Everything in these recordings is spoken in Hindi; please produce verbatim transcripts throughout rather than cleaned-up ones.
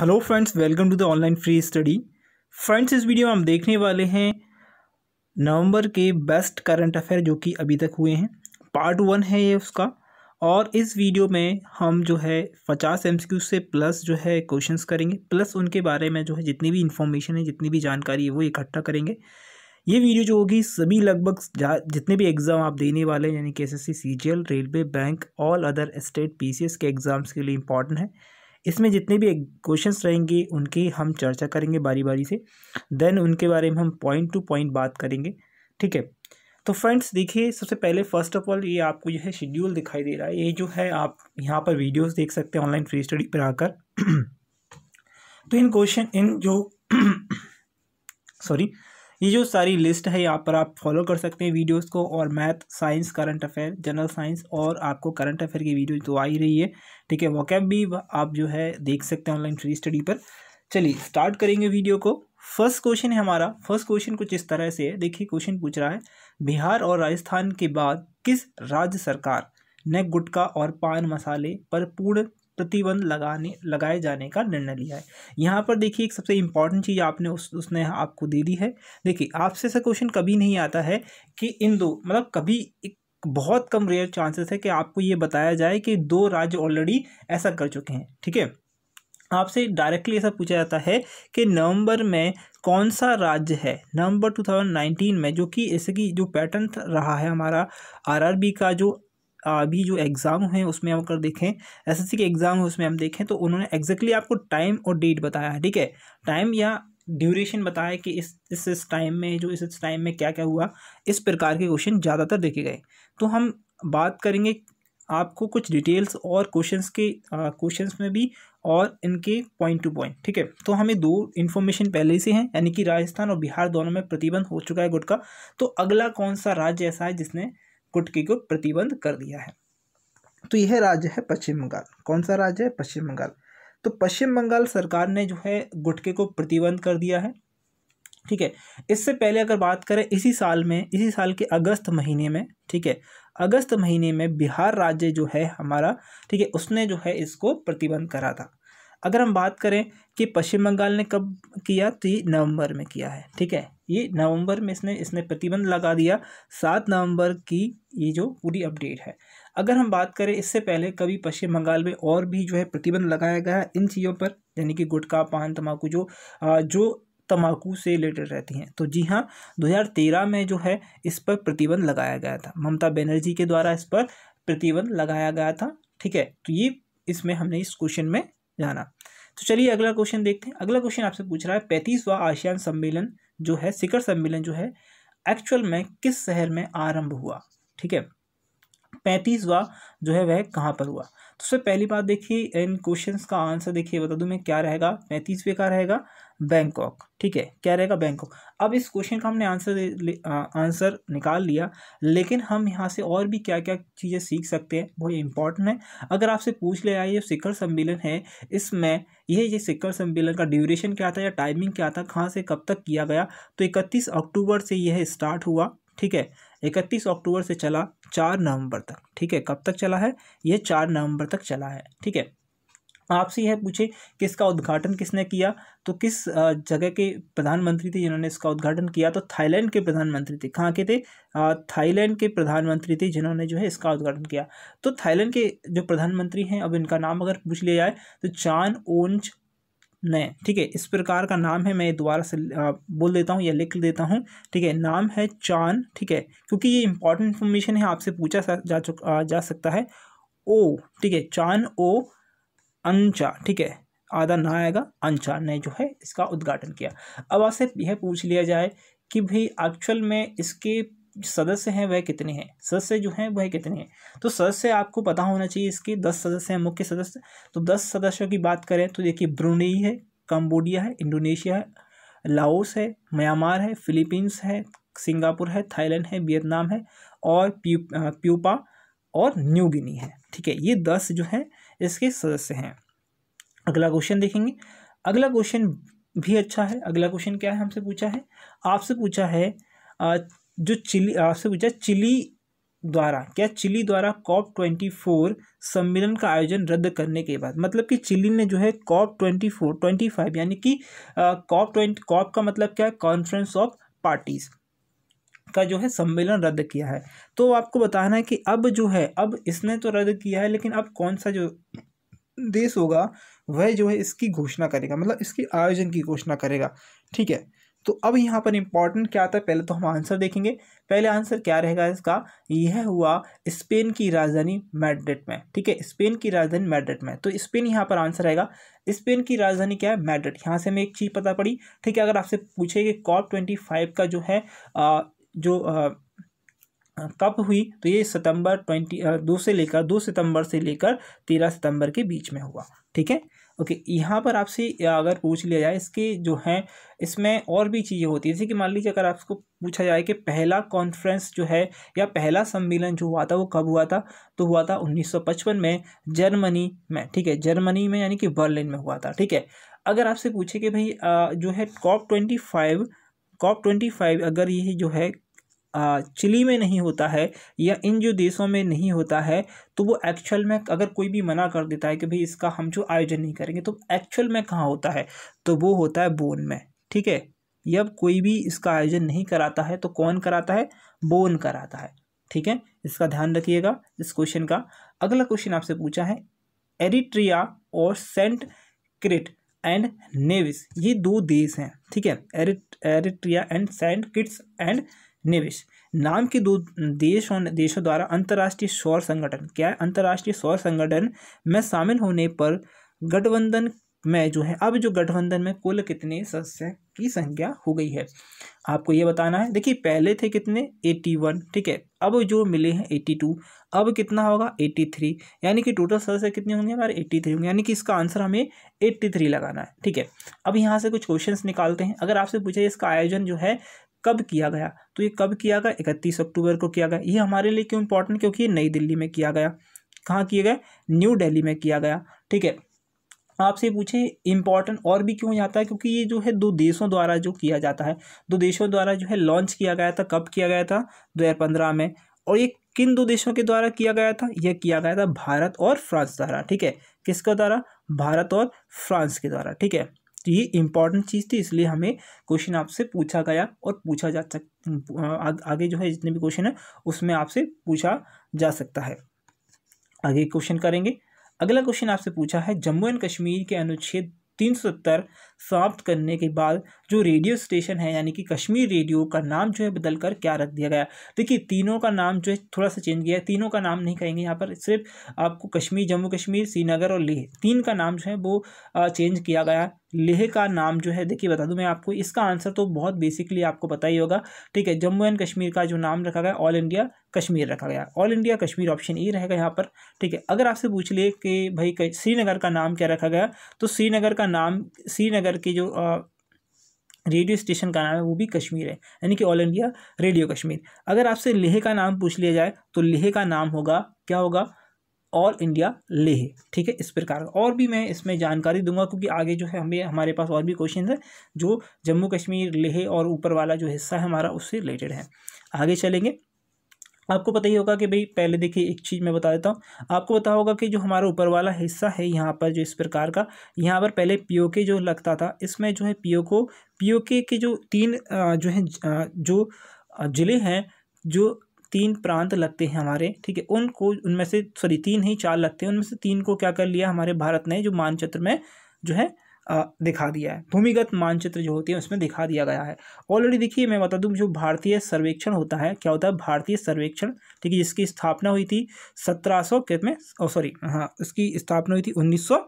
Hello friends, welcome to the online free study. Friends, इस वीडियो में हम देखने वाले हैं नवंबर के बेस्ट करंट अफेयर जो कि अभी तक हुए हैं। पार्ट वन है ये उसका, और इस वीडियो में हम जो है पचास एम सी क्यू से प्लस जो है क्वेश्चंस करेंगे, प्लस उनके बारे में जो है जितनी भी इन्फॉर्मेशन है, जितनी भी जानकारी है वो इकट्ठा करेंगे। ये वीडियो जो होगी सभी लगभग जितने भी एग्ज़ाम आप देने वाले हैं यानी कि S S C, C G L, railway, bank, all other state, P C S के एग्ज़ाम्स के लिए इम्पॉर्टेंट है। इसमें जितने भी क्वेश्चंस रहेंगे उनकी हम चर्चा करेंगे बारी बारी से, देन उनके बारे में हम पॉइंट टू पॉइंट बात करेंगे। ठीक है, तो फ्रेंड्स देखिए, सबसे पहले फर्स्ट ऑफ ऑल ये आपको जो है शेड्यूल दिखाई दे रहा है। ये जो है आप यहाँ पर वीडियोस देख सकते हैं ऑनलाइन फ्री स्टडी पर आकर। तो इन क्वेश्चन इन जो सॉरी ये जो सारी लिस्ट है यहाँ पर आप फॉलो कर सकते हैं वीडियोस को। और math, science, current affair, general science और आपको करंट अफेयर की वीडियो तो आ ही रही है। ठीक है, वोकैब भी आप जो है देख सकते हैं ऑनलाइन फ्री स्टडी पर। चलिए स्टार्ट करेंगे वीडियो को। फर्स्ट क्वेश्चन है हमारा, फर्स्ट क्वेश्चन कुछ इस तरह से है। देखिए क्वेश्चन पूछ रहा है, बिहार और राजस्थान के बाद किस राज्य सरकार ने गुटखा और पान मसाले पर पूर्ण प्रतिबंध लगाने लगाए जाने का निर्णय लिया है। यहाँ पर देखिए एक सबसे इम्पॉर्टेंट चीज़ आपने उस उसने आपको दे दी है। देखिए आपसे ऐसा क्वेश्चन कभी नहीं आता है कि इन दो, मतलब कभी एक बहुत कम रेयर चांसेस है कि आपको ये बताया जाए कि दो राज्य ऑलरेडी ऐसा कर चुके हैं। ठीक है, आपसे डायरेक्टली ऐसा पूछा जाता है कि नवंबर में कौन सा राज्य है, नवंबर टू थाउजेंड नाइनटीन में, जो कि ऐसे की जो पैटर्न रहा है हमारा आरआरबी का, जो अभी जो एग्ज़ाम है उसमें हम अगर देखें, एसएससी के एग्ज़ाम है उसमें हम देखें तो उन्होंने एग्जैक्टली आपको टाइम और डेट बताया है। ठीक है, टाइम या ड्यूरेशन बताया कि इस इस इस टाइम में जो इस इस टाइम में क्या क्या हुआ, इस प्रकार के क्वेश्चन ज़्यादातर देखे गए। तो हम बात करेंगे आपको कुछ डिटेल्स और क्वेश्चंस के क्वेश्चंस में भी और इनके पॉइंट टू पॉइंट। ठीक है, तो हमें दो इन्फॉर्मेशन पहले से हैं यानी कि राजस्थान और बिहार दोनों में प्रतिबंध हो चुका है गुटखा। तो अगला कौन सा राज्य ऐसा है जिसने गुटखे को प्रतिबंध कर दिया है? तो यह राज्य है पश्चिम बंगाल। कौन सा राज्य है? पश्चिम बंगाल। तो पश्चिम बंगाल सरकार ने जो है गुटखे को प्रतिबंध कर दिया है। ठीक है, इससे पहले अगर बात करें इसी साल में, इसी साल के अगस्त महीने में, ठीक है, अगस्त महीने में बिहार राज्य जो है हमारा, ठीक है, उसने जो है इसको प्रतिबंध करा था। अगर हम बात करें कि पश्चिम बंगाल ने कब किया तो ये नवंबर में किया है। ठीक है, ये नवंबर में इसने इसने प्रतिबंध लगा दिया, सात नवंबर की ये जो पूरी अपडेट है। अगर हम बात करें इससे पहले कभी पश्चिम बंगाल में और भी जो है प्रतिबंध लगाया गया है इन चीज़ों पर, यानी कि गुटखा, पान, तम्बाकू, जो जो तम्बाकू से रिलेटेड रहती हैं। तो जी हाँ, दो हज़ार तेरह में जो है इस पर प्रतिबंध लगाया गया था, ममता बनर्जी के द्वारा इस पर प्रतिबंध लगाया गया था। ठीक है, तो ये इसमें हमने इस क्वेश्चन में जाना। तो चलिए अगला क्वेश्चन देखते हैं। अगला क्वेश्चन आपसे पूछ रहा है, पैंतीसवां आसियान सम्मेलन जो है, शिखर सम्मेलन जो है, एक्चुअल में किस शहर में आरंभ हुआ? ठीक है, पैंतीसवां जो है वह कहाँ पर हुआ? तो सबसे पहली बात देखिए, इन क्वेश्चंस का आंसर देखिए बता दूं मैं क्या रहेगा। पैंतीसवें का रहेगा बैंकॉक। ठीक है, क्या रहेगा? बैंकॉक। अब इस क्वेश्चन का हमने आंसर आंसर निकाल लिया, लेकिन हम यहाँ से और भी क्या क्या चीज़ें सीख सकते हैं वो इम्पॉर्टेंट है। अगर आपसे पूछ लिया ये शिखर सम्मेलन है, इसमें यह ये शिखर सम्मेलन का ड्यूरेशन क्या था या टाइमिंग क्या था, कहाँ से कब तक किया गया? तो इकतीस अक्टूबर से यह स्टार्ट हुआ। ठीक है, इकतीस अक्टूबर से चला चार नवंबर तक। ठीक है, कब तक चला है? यह चार नवंबर तक चला है। ठीक है, आपसे यह पूछे कि इसका उद्घाटन किसने किया, तो किस जगह के प्रधानमंत्री थे जिन्होंने इसका उद्घाटन किया? तो थाईलैंड के प्रधानमंत्री थे। कहाँ के थे? थाईलैंड के प्रधानमंत्री थे जिन्होंने जो है इसका उद्घाटन किया। तो थाईलैंड के जो प्रधानमंत्री हैं, अब इनका नाम अगर पूछ लिया जाए तो चान ओंच ने, ठीक है, इस प्रकार का नाम है। मैं दोबारा से बोल देता हूँ या लिख देता हूँ। ठीक है, नाम है चान, ठीक है, क्योंकि ये इंपॉर्टेंट इन्फॉर्मेशन है, आपसे पूछा जा चुका जा सकता है। ओ, ठीक है, चान ओ अंचा, ठीक है, आधा ना आएगा, अंचा ने जो है इसका उद्घाटन किया। अब आपसे यह पूछ लिया जाए कि भाई एक्चुअल में इसके सदस्य हैं वह कितने हैं, सदस्य जो हैं वह कितने हैं? तो सदस्य आपको पता होना चाहिए, इसके दस सदस्य हैं मुख्य सदस्य। तो दस सदस्यों की बात करें तो देखिए ब्रुनेई है, कंबोडिया है, इंडोनेशिया है, लाओस है, म्यांमार है, फिलीपींस है, सिंगापुर है, थाईलैंड है, वियतनाम है और प्यू प्यूपा और न्यू गिनी है। ठीक है, ये दस जो हैं इसके सदस्य हैं। अगला क्वेश्चन देखेंगे। अगला क्वेश्चन भी अच्छा है। अगला क्वेश्चन क्या है हमसे पूछा है? आपसे पूछा है जो चिली, आपसे पूछा चिली द्वारा क्या चिली द्वारा कॉप ट्वेंटी फोर सम्मेलन का आयोजन रद्द करने के बाद, मतलब कि चिली ने जो है COP twenty four twenty five यानी कि कॉप ट्वेंटी कॉप का मतलब क्या है कॉन्फ्रेंस ऑफ पार्टीज का जो है सम्मेलन रद्द किया है। तो आपको बताना है कि अब जो है अब इसने तो रद्द किया है लेकिन अब कौन सा जो देश होगा वह जो है इसकी घोषणा करेगा, मतलब इसकी आयोजन की घोषणा करेगा। ठीक है, तो अब यहाँ पर इम्पॉर्टेंट क्या आता है पहले तो हम आंसर देखेंगे। पहले आंसर क्या रहेगा इसका, यह हुआ स्पेन की राजधानी मैड्रिड में। ठीक है, स्पेन की राजधानी मैड्रिड में, तो स्पेन यहाँ पर आंसर रहेगा। स्पेन की राजधानी क्या है, मैड्रिड। यहाँ से हमें एक चीज़ पता पड़ी। ठीक है, अगर आपसे पूछे कि कॉप ट्वेंटी फाइव का जो है आ, जो आ, कब हुई, तो ये सितंबर ट्वेंटी दो से लेकर दो सितंबर से लेकर तेरह सितंबर के बीच में हुआ। ठीक है, ओके। यहाँ पर आपसे अगर पूछ लिया जाए इसके जो हैं इसमें और भी चीज़ें होती है, जैसे कि मान लीजिए अगर आपको पूछा जाए कि पहला कॉन्फ्रेंस जो है या पहला सम्मेलन जो हुआ था वो कब हुआ था, तो हुआ था उन्नीस सौ पचपन में जर्मनी में। ठीक है, जर्मनी में यानी कि बर्लिन में हुआ था। ठीक है, अगर आपसे पूछे कि भाई जो है COP twenty five COP twenty five अगर ये जो है चिली में नहीं होता है या इन जो देशों में नहीं होता है, तो वो एक्चुअल में अगर कोई भी मना कर देता है कि भाई इसका हम जो आयोजन नहीं करेंगे, तो एक्चुअल में कहाँ होता है, तो वो होता है बोन में। ठीक है, जब कोई भी इसका आयोजन नहीं कराता है तो कौन कराता है, बोन कराता है। ठीक है, इसका ध्यान रखिएगा इस क्वेश्चन का। अगला क्वेश्चन आपसे पूछा है एरिट्रिया और सेंट क्रिट एंड नेविस, ये दो देश हैं। ठीक है, Eritrea and Saint Kitts and Nevis नाम के दो देशों देशों द्वारा अंतर्राष्ट्रीय सौर संगठन क्या अंतर्राष्ट्रीय सौर संगठन में शामिल होने पर गठबंधन में जो है अब जो गठबंधन में कुल कितने सदस्य की संख्या हो गई है, आपको ये बताना है। देखिए पहले थे कितने इक्यासी, ठीक है, अब जो मिले हैं बयासी, अब कितना होगा तिरासी, यानी कि टोटल सदस्य कितने होंगे हमारे तिरासी होंगे, यानी कि इसका आंसर हमें तिरासी लगाना है। ठीक है, अब यहाँ से कुछ क्वेश्चंस निकालते हैं। अगर आपसे पूछे इसका आयोजन जो है कब किया गया, तो ये कब किया गया, इकतीस अक्टूबर को किया गया। ये हमारे लिए क्यों इंपॉर्टेंट, क्योंकि ये नई दिल्ली में किया गया। कहाँ किया गया, न्यू दिल्ली में किया गया। ठीक है, आपसे पूछे इंपॉर्टेंट और भी क्यों जाता है, क्योंकि ये जो है दो देशों द्वारा जो किया जाता है, दो देशों द्वारा जो है लॉन्च किया गया था। कब किया गया था, दो हज़ार पंद्रह में, और ये किन दो देशों के द्वारा किया गया था, यह किया गया था भारत और फ्रांस द्वारा। ठीक है, किसका द्वारा, भारत और फ्रांस के द्वारा। ठीक है, तो ये इंपॉर्टेंट चीज़ थी, इसलिए हमें क्वेश्चन आपसे पूछा गया और पूछा जा सकता आ, आगे जो है जितने भी क्वेश्चन है उसमें आपसे पूछा जा सकता है। आगे क्वेश्चन करेंगे। अगला क्वेश्चन आपसे पूछा है जम्मू एंड कश्मीर के अनुच्छेद तीन सौ सत्तर समाप्त करने के बाद जो रेडियो स्टेशन है यानी कि कश्मीर रेडियो का नाम जो है बदलकर क्या रख दिया गया। देखिए तीनों का नाम जो है थोड़ा सा चेंज किया है, तीनों का नाम नहीं कहेंगे यहाँ पर, सिर्फ आपको कश्मीर जम्मू कश्मीर श्रीनगर और लेह तीन का नाम जो है वो चेंज किया गया। लेह का नाम जो है देखिए बता दूं मैं आपको, इसका आंसर तो बहुत बेसिकली आपको पता ही होगा। ठीक है, जम्मू एंड कश्मीर का जो नाम रखा गया ऑल इंडिया कश्मीर रखा गया, all India Kashmir option A रहेगा यहाँ पर। ठीक है, अगर आपसे पूछ लिए कि भाई श्रीनगर का नाम क्या रखा गया, तो श्रीनगर का नाम श्रीनगर के जो आ, रेडियो स्टेशन का नाम है वो भी कश्मीर है, यानी कि ऑल इंडिया रेडियो कश्मीर। अगर आपसे लेह का नाम पूछ लिया जाए तो लेह का नाम होगा क्या होगा, ऑल इंडिया लेह। ठीक है, इस प्रकार और भी मैं इसमें जानकारी दूंगा क्योंकि आगे जो है हमें हमारे पास और भी क्वेश्चन है जो जम्मू कश्मीर लेह और ऊपर वाला जो हिस्सा है हमारा उससे रिलेटेड है। आगे चलेंगे। आपको पता ही होगा कि भाई पहले देखिए एक चीज़ मैं बता देता हूँ, आपको पता होगा कि जो हमारा ऊपर वाला हिस्सा है यहाँ पर जो इस प्रकार का, यहाँ पर पहले पीओके जो लगता था इसमें जो है पीओको पीओके के जो तीन जो है जो जिले हैं जो तीन प्रांत लगते हैं हमारे, ठीक है, उनको उनमें से सॉरी तीन ही चार लगते हैं, उनमें से तीन को क्या कर लिया हमारे भारत ने जो मानचित्र में जो है आ, दिखा दिया है, भूमिगत मानचित्र जो होती है उसमें दिखा दिया गया है ऑलरेडी। देखिए मैं बता दूं जो भारतीय सर्वेक्षण होता है क्या होता है, भारतीय सर्वेक्षण, ठीक है, जिसकी स्थापना हुई थी सत्रह सौ में सॉरी हाँ उसकी स्थापना हुई थी उन्नीस सौ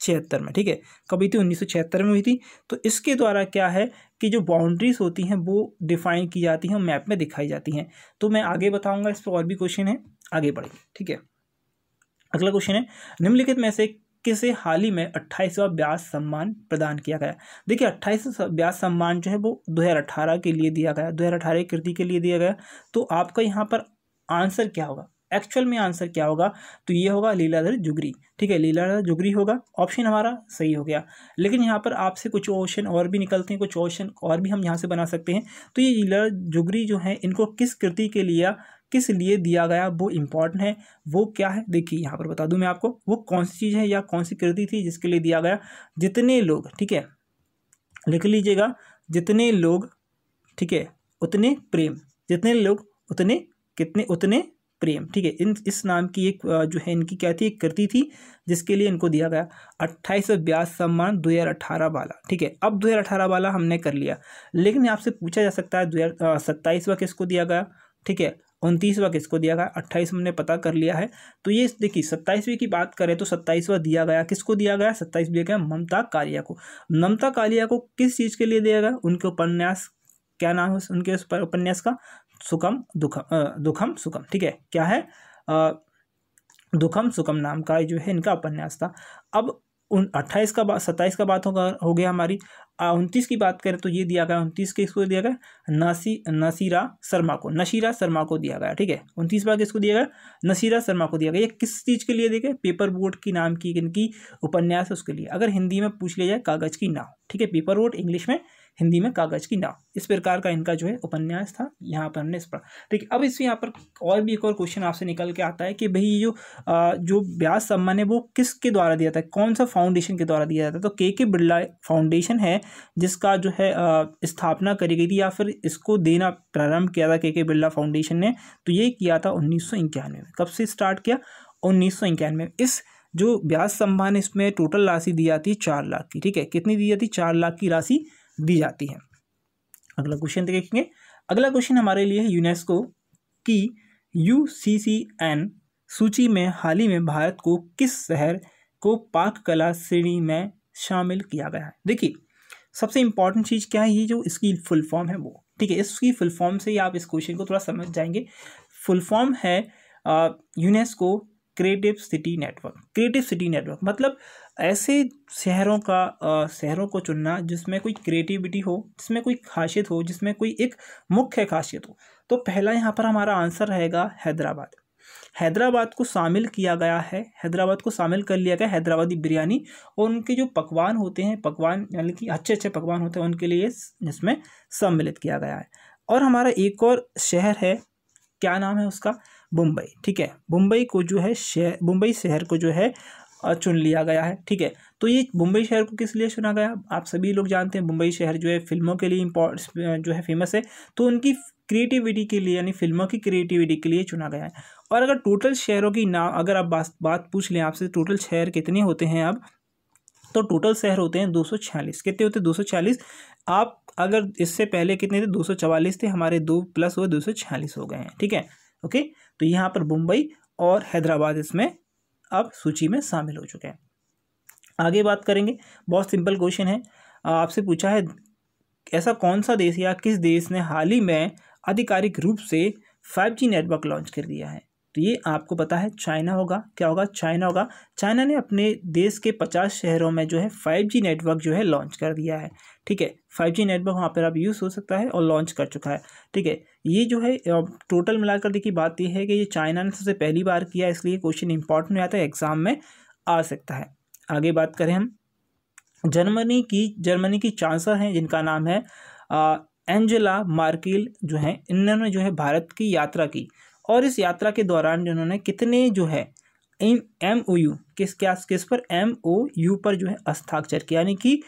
छिहत्तर में। ठीक है, कभी थी उन्नीस सौ छिहत्तर में हुई थी। तो इसके द्वारा क्या है कि जो बाउंड्रीज होती हैं वो डिफाइन की जाती हैं, मैप में दिखाई जाती हैं। तो मैं आगे बताऊंगा, इस पर और भी क्वेश्चन है, आगे बढ़ेंगे। ठीक है, अगला क्वेश्चन है निम्नलिखित में से किसे हाल ही में अट्ठाईसवां व्यास सम्मान प्रदान किया गया। देखिए अट्ठाईसवां व्यास सम्मान जो है वो दो हज़ार अट्ठारह के लिए दिया गया, दो हज़ार अट्ठारह कृति के लिए दिया गया। तो आपका यहाँ पर आंसर क्या होगा, एक्चुअल में आंसर क्या होगा, तो ये होगा लीलाधर जुगरी। ठीक है, लीलाधर जुगरी होगा, ऑप्शन हमारा सही हो गया। लेकिन यहाँ पर आपसे कुछ क्वेश्चन और भी निकलते हैं, कुछ क्वेश्चन और भी हम यहाँ से बना सकते हैं। तो ये लीलाधर जुगरी जो है, इनको किस कृति के लिए किस लिए दिया गया, वो इम्पॉर्टेंट है। वो क्या है, देखिए यहाँ पर बता दूँ मैं आपको, वो कौन सी चीज़ है या कौन सी कृति थी जिसके लिए दिया गया। जितने लोग, ठीक है, लिख लीजिएगा, जितने लोग, ठीक है, उतने प्रेम, जितने लोग उतने कितने उतने प्रेम। ठीक है, इन इस नाम की एक जो है इनकी क्या थी, एक कृति थी जिसके लिए इनको दिया गया। अट्ठाईस व्यास सम्मान दो हज़ार अठारह वाला, ठीक है, अब दो हज़ार अठारह वाला हमने कर लिया, लेकिन आपसे पूछा जा सकता है दो हज़ार सत्ताईसवा किसको दिया गया, ठीक है, उनतीसवा किसको दिया गया। अट्ठाईस हमने पता कर लिया है। तो ये देखिए सत्ताईसवीं की बात करें तो सत्ताईसवा दिया गया किसको दिया गया, सत्ताईस दिया गया ममता कालिया को। ममता कालिया को किस चीज़ के लिए दिया गया, उनके उपन्यास, क्या नाम है उनके उस पर उपन्यास का, सुखम दुखम, दुखम सुखम। ठीक है, क्या है, आ, दुखम सुखम नाम का जो है इनका उपन्यास था। अब उन अट्ठाईस का बात, सत्ताईस का बात होगा हो गया हमारी। उनतीस की बात करें तो ये दिया गया, उनतीस किसको दिया गया, नासी नसीरा शर्मा को, नशीरा शर्मा को दिया गया। ठीक है, उनतीस बार किसको दिया गया, नसीरा शर्मा को दिया गया। ये किस चीज़ के लिए दिया गया, पेपर बोट की नाम की इनकी उपन्यास है उसके लिए। अगर हिंदी में पूछ लिया जाए, कागज़ की नाव। ठीक है, पेपर बोट इंग्लिश में, हिंदी में कागज़ की नाव, इस प्रकार का इनका जो है उपन्यास था। यहाँ पर हमने इस पर, ठीक है, अब इस यहाँ पर और भी एक और क्वेश्चन आपसे निकल के आता है कि भाई ये जो जो व्यास सम्मान है वो किसके द्वारा दिया जाता है, कौन सा फाउंडेशन के द्वारा दिया जाता है। तो के के बिरला फाउंडेशन है जिसका जो है स्थापना करी गई थी, या फिर इसको देना प्रारंभ किया था के के बिरला फाउंडेशन ने। तो ये किया था उन्नीस सौ इक्यानवे में। कब से स्टार्ट किया, उन्नीस सौ इक्यानवे में। इस जो व्यास सम्मान, इसमें टोटल राशि दी जाती है चार लाख की। ठीक है, कितनी दी जाती, चार लाख की राशि दी जाती है। अगला क्वेश्चन देखेंगे। अगला क्वेश्चन हमारे लिए है यूनेस्को की यू सी सी एन सूची में हाल ही में भारत को किस शहर को पाक कला श्रेणी में शामिल किया गया है। देखिए सबसे इम्पॉर्टेंट चीज़ क्या है, ये जो इसकी फुल फॉर्म है वो, ठीक है, इसकी फुल फॉर्म से ही आप इस क्वेश्चन को थोड़ा समझ जाएंगे। फुल फॉर्म है UNESCO creative city network. Creative city network मतलब ऐसे शहरों का आ, शहरों को चुनना जिसमें कोई क्रिएटिविटी हो, जिसमें कोई खासियत हो, जिसमें कोई एक मुख्य खासियत हो। तो पहला यहाँ पर हमारा आंसर रहेगा हैदराबाद। हैदराबाद को शामिल किया गया है, हैदराबाद को शामिल कर लिया गया। हैदराबादी बिरयानी और उनके जो पकवान होते हैं, पकवान यानी कि अच्छे अच्छे पकवान होते हैं, उनके लिए इसमें सम्मिलित किया गया है। और हमारा एक और शहर है, क्या नाम है उसका, मुंबई। ठीक है, मुंबई को जो है शहर, मुंबई शहर को जो है चुन लिया गया है। ठीक है, तो ये मुंबई शहर को किस लिए चुना गया, आप सभी लोग जानते हैं मुंबई शहर जो है फिल्मों के लिए इम्पोर्ट जो है फेमस है। तो उनकी क्रिएटिविटी के लिए, यानी फिल्मों की क्रिएटिविटी के लिए चुना गया है। और अगर टोटल शहरों की नाम, अगर आप बात बात पूछ लें आपसे टोटल शहर कितने होते हैं अब, तो टोटल शहर होते हैं दो सौ छियालीस। कितने होते हैं, दो सौ छियालीस। आप अगर इससे पहले कितने थे, दो सौ चवालीस थे, हमारे दो प्लस हुए, दो सौ छियालीस हो गए हैं। ठीक है, ओके, तो यहाँ पर मुंबई और हैदराबाद इसमें अब सूची में शामिल हो चुके हैं। आगे बात करेंगे, बहुत सिंपल क्वेश्चन है, आपसे पूछा है ऐसा कौन सा देश या किस देश ने हाल ही में आधिकारिक रूप से फाइव जी नेटवर्क लॉन्च कर दिया है। तो ये आपको पता है चाइना होगा, क्या होगा, चाइना होगा। चाइना ने अपने देश के पचास शहरों में जो है फाइव जी नेटवर्क जो है लॉन्च कर दिया है। ठीक है, फाइव जी नेटवर्क वहाँ पर अब यूज़ हो सकता है और लॉन्च कर चुका है। ठीक है, ये जो है टोटल मिलाकर देखिए बात यह है कि ये चाइना ने सबसे पहली बार किया, इसलिए क्वेश्चन इंपॉर्टेंट हो जाता है, एग्जाम में आ सकता है। आगे बात करें हम जर्मनी की, जर्मनी की चांसलर हैं जिनका नाम है आ, एंजेला मार्केल जो हैं। इन्होंने जो है भारत की यात्रा की और इस यात्रा के दौरान इन्होंने कितने जो है एम ओ यू किस क्या किस पर एम ओ यू पर जो है हस्ताक्षर किया, यानी कि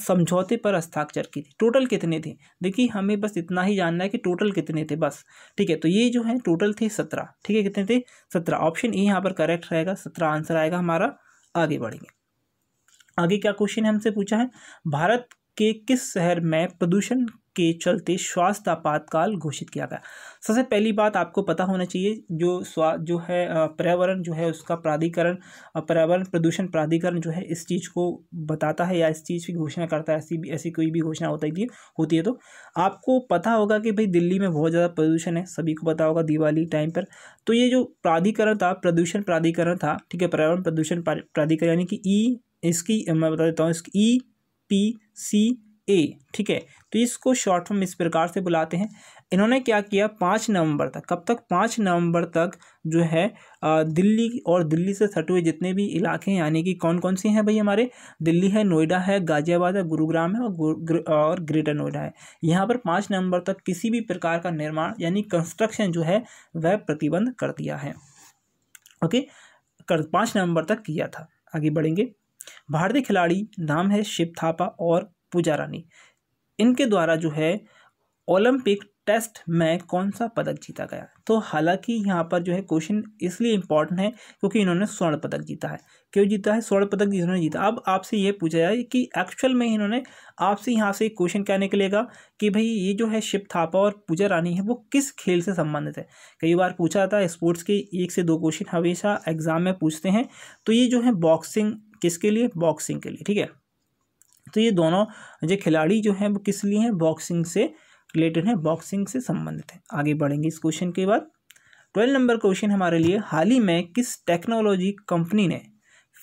समझौते पर हस्ताक्षर किए। टोटल कितने थे, देखिए हमें बस इतना ही जानना है कि टोटल कितने थे बस। ठीक है, तो ये जो है टोटल थे सत्रह। ठीक है, कितने थे, सत्रह। ऑप्शन ए यहाँ पर करेक्ट रहेगा, सत्रह आंसर आएगा हमारा। आगे बढ़ेंगे, आगे क्या क्वेश्चन हमसे पूछा है, भारत के किस शहर में प्रदूषण के चलते स्वास्थ्य आपातकाल घोषित किया गया। सबसे पहली बात आपको पता होना चाहिए, जो स्वा जो है पर्यावरण जो है उसका प्राधिकरण, पर्यावरण प्रदूषण प्राधिकरण जो है इस चीज़ को बताता है या इस चीज़ की घोषणा करता है। ऐसी ऐसी कोई भी घोषणा होती होती है तो आपको पता होगा कि भाई दिल्ली में बहुत ज़्यादा प्रदूषण है, सभी को पता होगा दिवाली टाइम पर। तो ये जो प्राधिकरण था, प्रदूषण प्राधिकरण था, ठीक है, पर्यावरण प्रदूषण प्राधिकरण, यानी कि ई, इसकी मैं बता देता हूँ, इसकी ई पी सी ए, ठीक है, तो इसको शॉर्ट फॉर्म इस प्रकार से बुलाते हैं। इन्होंने क्या किया, पाँच नवंबर तक, कब तक, पाँच नवंबर तक जो है दिल्ली और दिल्ली से सटे हुए जितने भी इलाके हैं, यानी कि कौन कौन से हैं भाई हमारे, दिल्ली है, नोएडा है, गाजियाबाद है, गुरुग्राम है और ग्र, और ग्रेटर नोएडा है, यहाँ पर पाँच नवंबर तक किसी भी प्रकार का निर्माण यानी कंस्ट्रक्शन जो है वह प्रतिबंध कर दिया है। ओके, कर पाँच नवंबर तक किया था। आगे बढ़ेंगे, भारतीय खिलाड़ी नाम है शिव थापा और पूजा रानी, इनके द्वारा जो है ओलंपिक टेस्ट में कौन सा पदक जीता गया। तो हालांकि यहाँ पर जो है क्वेश्चन इसलिए इम्पॉर्टेंट है क्योंकि इन्होंने स्वर्ण पदक जीता है। क्यों जीता है, स्वर्ण पदक इन्होंने जीता। अब आपसे ये पूछा जाए कि एक्चुअल में इन्होंने, आपसे यहाँ से क्वेश्चन क्या निकलेगा कि भाई ये जो है शिव थापा और पूजा रानी है वो किस खेल से संबंधित है। कई बार पूछा जाता है, स्पोर्ट्स के एक से दो क्वेश्चन हमेशा एग्जाम में पूछते हैं। तो ये जो है बॉक्सिंग, किसके लिए, बॉक्सिंग के लिए, ठीक है। तो ये दोनों जो खिलाड़ी जो हैं वो किस लिए हैं, बॉक्सिंग से रिलेटेड है, बॉक्सिंग से संबंधित है। आगे बढ़ेंगे इस क्वेश्चन के बाद। ट्वेल्व नंबर क्वेश्चन हमारे लिए, हाल ही में किस टेक्नोलॉजी कंपनी ने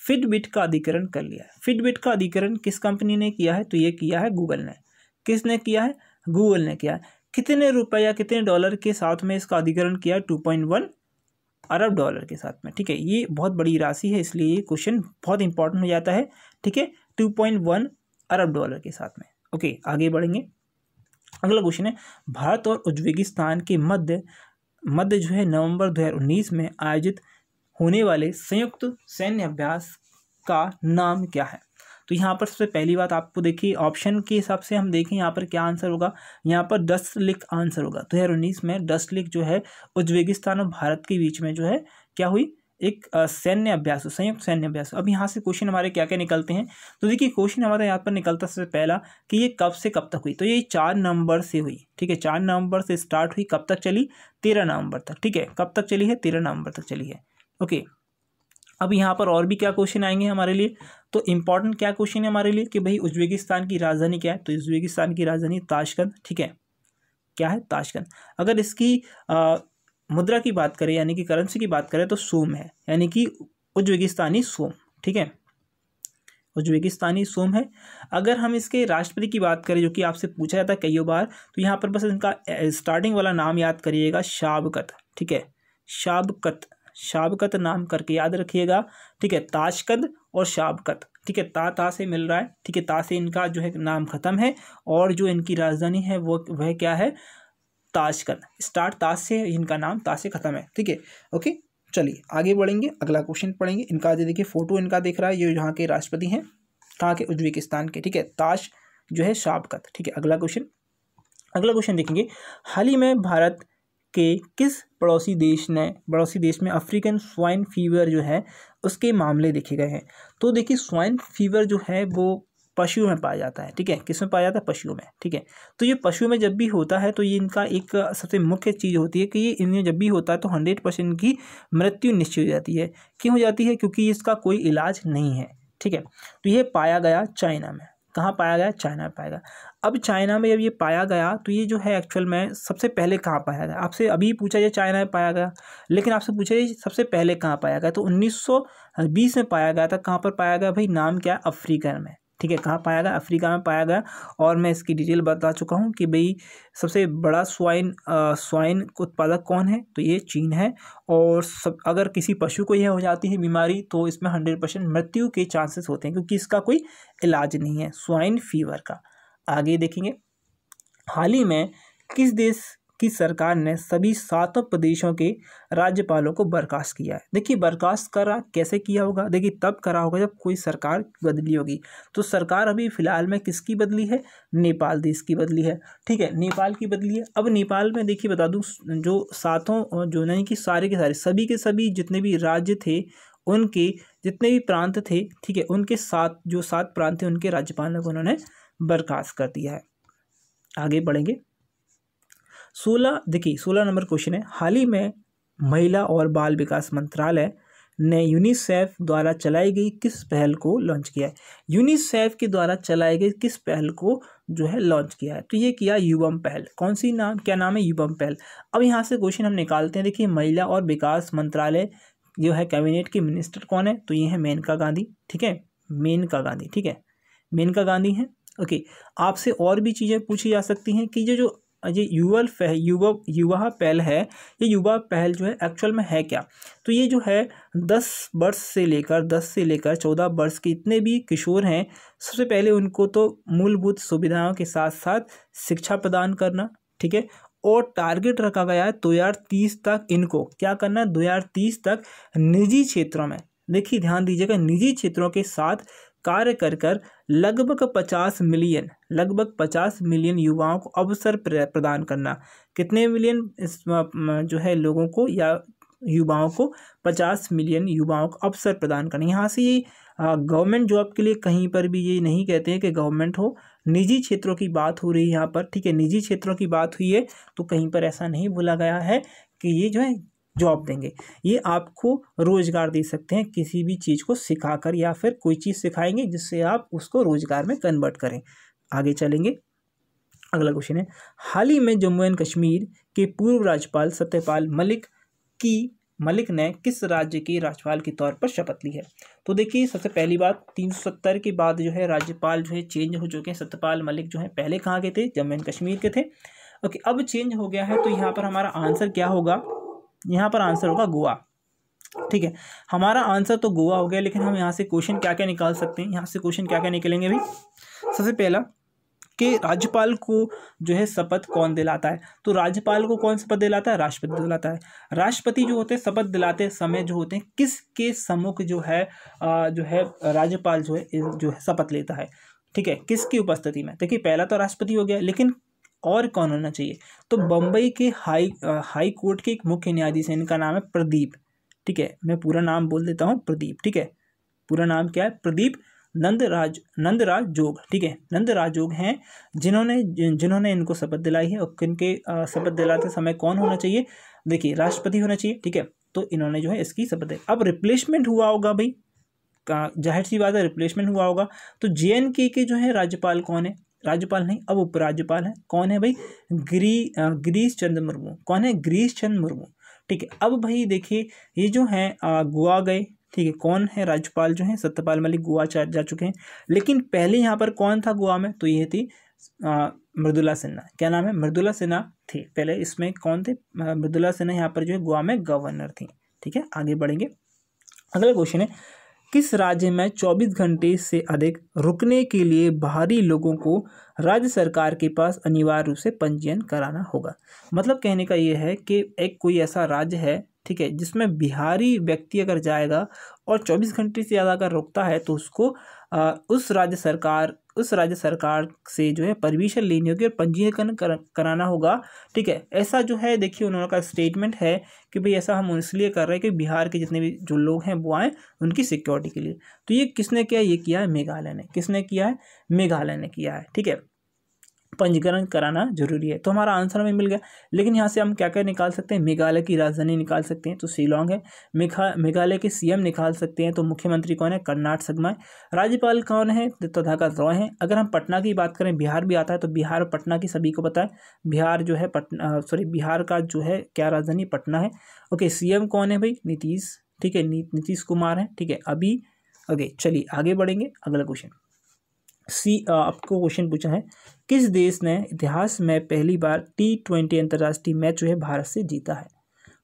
फिटबिट का अधिग्रहण कर लिया है। फिटबिट का अधिग्रहण किस कंपनी ने किया है, तो ये किया है गूगल ने। किसने किया है, गूगल ने किया है। कितने रुपए या कितने डॉलर के साथ में इसका अधिग्रहण किया है, टू पॉइंट वन अरब डॉलर के साथ में, ठीक है। ये बहुत बड़ी राशि है इसलिए ये क्वेश्चन बहुत इंपॉर्टेंट हो जाता है, ठीक है, टू पॉइंट वन अरब डॉलर के साथ में। ओके, आगे बढ़ेंगे। अगला क्वेश्चन है, भारत और उज्बेकिस्तान के मध्य मध्य जो है नवंबर दो हज़ार उन्नीस में आयोजित होने वाले संयुक्त सैन्य अभ्यास का नाम क्या है। तो यहाँ पर सबसे पहली बात आपको देखिए, ऑप्शन के हिसाब से हम देखें यहाँ पर क्या आंसर होगा, यहाँ पर दस्तलिक आंसर होगा। दो हज़ार उन्नीस में दस्तलिक जो है उज्बेकिस्तान और भारत के बीच में जो है क्या हुई, एक सैन्य अभ्यास, संयुक्त सैन्य अभ्यास। अब यहाँ से क्वेश्चन हमारे क्या क्या निकलते हैं, तो देखिए क्वेश्चन हमारे यहाँ पर निकलता सबसे पहला कि ये कब से कब तक हुई, तो ये चार नवंबर से हुई, ठीक है। चार नवंबर से स्टार्ट हुई, कब तक चली, तेरह नवंबर तक, ठीक है। कब तक चली है, तेरह नवंबर तक चली है। ओके, अब यहाँ पर और भी क्या क्वेश्चन आएंगे हमारे लिए, तो इम्पॉर्टेंट क्या क्वेश्चन है हमारे लिए कि भाई उज्बेकिस्तान की राजधानी क्या है, तो उज्बेकिस्तान की राजधानी ताशकंद, ठीक है। क्या है, ताशकंद। अगर इसकी आ, मुद्रा की बात करें यानी कि करेंसी की बात करें तो सोम है, यानी कि उज्बेकिस्तानी सोम, ठीक है, उज्बेकिस्तानी सोम है। अगर हम इसके राष्ट्रपति की बात करें जो कि आपसे पूछा जाता है कईयों बार, तो यहाँ पर बस इनका स्टार्टिंग वाला नाम याद करिएगा, शाबकत, ठीक है, शाबकत, शाबकत नाम करके याद रखिएगा, ठीक है। ताशकंद और शाबकत, ठीक है, ता ता से मिल रहा है, ठीक है, ता से इनका जो है नाम ख़त्म है। और जो इनकी राजधानी है वो वह क्या है, ताशकंद। स्टार्ट ताश से, इनका नाम ताश से खत्म है, ठीक है। ओके, चलिए आगे बढ़ेंगे, अगला क्वेश्चन पढ़ेंगे। इनका जो देखिए फोटो इनका देख रहा है, ये यहाँ के राष्ट्रपति हैं, कहाँ के, उज्बेकिस्तान के, ठीक है। ताश जो है शाबकत, ठीक है। अगला क्वेश्चन, अगला क्वेश्चन देखेंगे, हाल ही में भारत के किस पड़ोसी देश ने पड़ोसी देश में अफ्रीकन स्वाइन फीवर जो है उसके मामले देखे गए हैं। तो देखिए स्वाइन फीवर जो है वो पशुओं में पाया जाता है, ठीक है। किस में पाया जाता है, पशुओं में, ठीक है। तो ये पशुओं में जब भी होता है तो ये इनका एक सबसे मुख्य चीज़ होती है कि ये इनमें जब भी होता है तो हंड्रेड परसेंट की मृत्यु निश्चित हो जाती है। क्यों हो जाती है, क्योंकि इसका कोई इलाज नहीं है, ठीक है। तो ये पाया गया चाइना में, कहाँ पाया गया, चाइना में पाया गया। अब चाइना में जब ये पाया गया तो ये जो है एक्चुअल में सबसे पहले कहाँ पाया गया, आपसे अभी पूछा जाए चाइना में पाया गया, लेकिन आपसे पूछा जाए सबसे पहले कहाँ पाया गया, तो उन्नीस सौ बीस में पाया गया था। कहाँ पर पाया गया भाई, नाम क्या है, अफ्रीका में, ठीक है। कहाँ पाया गया, अफ्रीका में पाया गया। और मैं इसकी डिटेल बता चुका हूँ कि भाई सबसे बड़ा स्वाइन स्वाइन उत्पादक कौन है, तो ये चीन है। और सब अगर किसी पशु को यह हो जाती है बीमारी तो इसमें हंड्रेड परसेंट मृत्यु के चांसेस होते हैं क्योंकि इसका कोई इलाज नहीं है, स्वाइन फीवर का। आगे देखेंगे, हाल ही में किस देश की सरकार ने सभी सातों प्रदेशों के राज्यपालों को बर्खास्त किया है। देखिए बर्खास्त करा कैसे किया होगा, देखिए तब करा होगा जब कोई सरकार बदली होगी। तो सरकार अभी फ़िलहाल में किसकी बदली है, नेपाल देश की बदली है, ठीक है, नेपाल की बदली है। अब नेपाल में देखिए बता दूं जो सातों जो नहीं कि सारे के सारे सभी के सभी जितने भी राज्य थे उनके जितने भी प्रांत थे, ठीक है, उनके सात जो सात प्रांत थे उनके राज्यपालों को उन्होंने बर्खास्त कर दिया है। आगे बढ़ेंगे, सोलह देखिए सोलह नंबर क्वेश्चन है, हाल ही में महिला और बाल विकास मंत्रालय ने यूनिसेफ द्वारा चलाई गई किस पहल को लॉन्च किया है। यूनिसेफ के द्वारा चलाई गई किस पहल को जो है लॉन्च किया है, तो ये किया युवम पहल। कौन सी नाम, क्या नाम है, युवम पहल। अब यहाँ से क्वेश्चन हम निकालते हैं, देखिए महिला और विकास मंत्रालय जो है कैबिनेट के मिनिस्टर कौन है, तो ये है मेनका गांधी, ठीक है, मेनका गांधी, ठीक है, मेनका गांधी है। ओके, आपसे और भी चीज़ें पूछी जा सकती हैं कि जो जो ये युवा युवा युवा पहल है, ये युवा पहल जो है एक्चुअल में है क्या, तो ये जो है दस वर्ष से लेकर दस से लेकर चौदह वर्ष के इतने भी किशोर हैं, सबसे पहले उनको तो मूलभूत सुविधाओं के साथ साथ शिक्षा प्रदान करना, ठीक है। और टारगेट रखा गया है दो हज़ार तीस तक इनको क्या करना है, दो हज़ार तीस तक निजी क्षेत्रों में, देखिए ध्यान दीजिएगा, निजी क्षेत्रों के साथ कार्य कर कर लगभग पचास मिलियन लगभग पचास मिलियन युवाओं को अवसर प्रदान करना। कितने मिलियन इस जो है लोगों को या युवाओं को, पचास मिलियन युवाओं को अवसर प्रदान करना। यहाँ से ये गवर्नमेंट जॉब के लिए कहीं पर भी ये नहीं कहते हैं कि गवर्नमेंट हो, निजी क्षेत्रों की बात हो रही है यहाँ पर, ठीक है। निजी क्षेत्रों की बात हुई है तो कहीं पर ऐसा नहीं बोला गया है कि ये जो है जॉब देंगे, ये आपको रोज़गार दे सकते हैं, किसी भी चीज़ को सिखाकर या फिर कोई चीज़ सिखाएंगे जिससे आप उसको रोज़गार में कन्वर्ट करें। आगे चलेंगे, अगला क्वेश्चन है, हाल ही में जम्मू एंड कश्मीर के पूर्व राज्यपाल सत्यपाल मलिक की मलिक ने किस राज्य के राज्यपाल के तौर पर शपथ ली है। तो देखिए सबसे पहली बात, तीन सौ सत्तर के बाद जो है राज्यपाल जो है चेंज हो चुके हैं। सत्यपाल मलिक जो है पहले कहाँ के थे, जम्मू एंड कश्मीर के थे, ओके। अब चेंज हो गया है तो यहाँ पर हमारा आंसर क्या होगा, यहाँ पर आंसर होगा गोवा, ठीक है। हमारा आंसर तो गोवा हो गया, लेकिन हम यहाँ से क्वेश्चन क्या क्या निकाल सकते हैं, यहाँ से क्वेश्चन क्या क्या निकलेंगे अभी। सबसे पहला कि राज्यपाल को जो है शपथ कौन दिलाता है, तो राज्यपाल को कौन शपथ दिलाता है, राष्ट्रपति दिलाता है। राष्ट्रपति जो होते हैं शपथ दिलाते समय जो होते हैं किसके सम्मुख जो है जो है राज्यपाल जो है जो है शपथ लेता है, ठीक है, किसकी उपस्थिति में। देखिए पहला तो राष्ट्रपति हो गया, लेकिन और कौन होना चाहिए, तो बम्बई के हाई हाई कोर्ट के एक मुख्य न्यायाधीश हैं, इनका नाम है प्रदीप, ठीक है। मैं पूरा नाम बोल देता हूँ, प्रदीप, ठीक है। पूरा नाम क्या है, प्रदीप नंदराज नंदराज जोग, ठीक है, नंदराज जोग हैं जिन्होंने जिन्होंने इनको शपथ दिलाई है। और इनके शपथ दिलाते समय कौन होना चाहिए, देखिए राष्ट्रपति होना चाहिए, ठीक है। तो इन्होंने जो है इसकी शपथ दी। अब रिप्लेसमेंट हुआ होगा भाई, जाहिर सी बात है रिप्लेसमेंट हुआ होगा, तो जे एन के के जो है राज्यपाल कौन है, राज्यपाल नहीं अब उपराज्यपाल है, कौन है भाई, गिरी गिरीश चंद्र मुर्मू, कौन है, गिरीश चंद्र मुर्मू, ठीक है। अब भाई देखिए ये जो है गोवा गए, ठीक है, कौन है राज्यपाल जो है सत्यपाल मलिक गोवा जा चुके हैं, लेकिन पहले यहाँ पर कौन था गोवा में, तो ये थी आ, मृदुला सिन्हा, क्या नाम है, मृदुला सिन्हा थी पहले इसमें, कौन थे, मृदुला सिन्हा यहाँ पर जो है गोवा में गवर्नर थी, ठीक है। आगे बढ़ेंगे, अगला क्वेश्चन है, किस राज्य में चौबीस घंटे से अधिक रुकने के लिए बाहरी लोगों को राज्य सरकार के पास अनिवार्य रूप से पंजीयन कराना होगा। मतलब कहने का ये है कि एक कोई ऐसा राज्य है, ठीक है, जिसमें बिहारी व्यक्ति अगर जाएगा और चौबीस घंटे से ज़्यादा अगर रुकता है तो उसको आ, उस राज्य सरकार उस राज्य सरकार से जो है परमिशन लेनी होगी और पंजीकरण कर, कराना होगा, ठीक है। ऐसा जो है देखिए उन्होंने का स्टेटमेंट है कि भाई ऐसा हम इसलिए कर रहे हैं कि बिहार के जितने भी जो लोग हैं वो आएँ उनकी सिक्योरिटी के लिए। तो ये किसने किया, ये किया है मेघालय ने, किसने किया है, मेघालय ने किया है, ठीक है। पंजीकरण कराना जरूरी है, तो हमारा आंसर हमें मिल गया। लेकिन यहाँ से हम क्या क्या निकाल सकते हैं, मेघालय की राजधानी निकाल सकते हैं तो शिलोंग है, मेघा मेघालय के सीएम निकाल सकते हैं तो मुख्यमंत्री कौन है, कर्नाटक संगमा है, राज्यपाल कौन है, तथागत रॉय हैं। अगर हम पटना की बात करें, बिहार भी आता है तो बिहार पटना की सभी को पता है, बिहार जो है पटना सॉरी बिहार का जो है क्या राजधानी पटना है, ओके। सीएम कौन है भाई, नीतीश, ठीक है, नी, नीतीश कुमार है, ठीक है अभी, ओके। चलिए आगे बढ़ेंगे, अगला क्वेश्चन सी आपको क्वेश्चन पूछा है, किस देश ने इतिहास में पहली बार टी ट्वेंटी अंतर्राष्ट्रीय मैच जो है भारत से जीता है।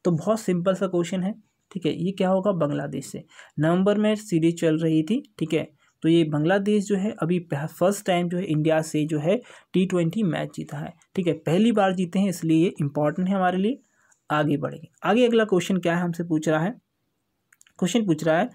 तो बहुत सिंपल सा क्वेश्चन है, ठीक है। ये क्या होगा, बांग्लादेश से नवंबर में सीरीज चल रही थी, ठीक है। तो ये बांग्लादेश जो है अभी फर्स्ट टाइम जो है इंडिया से जो है टी ट्वेंटी मैच जीता है, ठीक है, पहली बार जीते हैं, इसलिए ये इंपॉर्टेंट है हमारे लिए। आगे बढ़ेंगे, आगे अगला क्वेश्चन क्या है हमसे पूछ रहा है, क्वेश्चन पूछ रहा है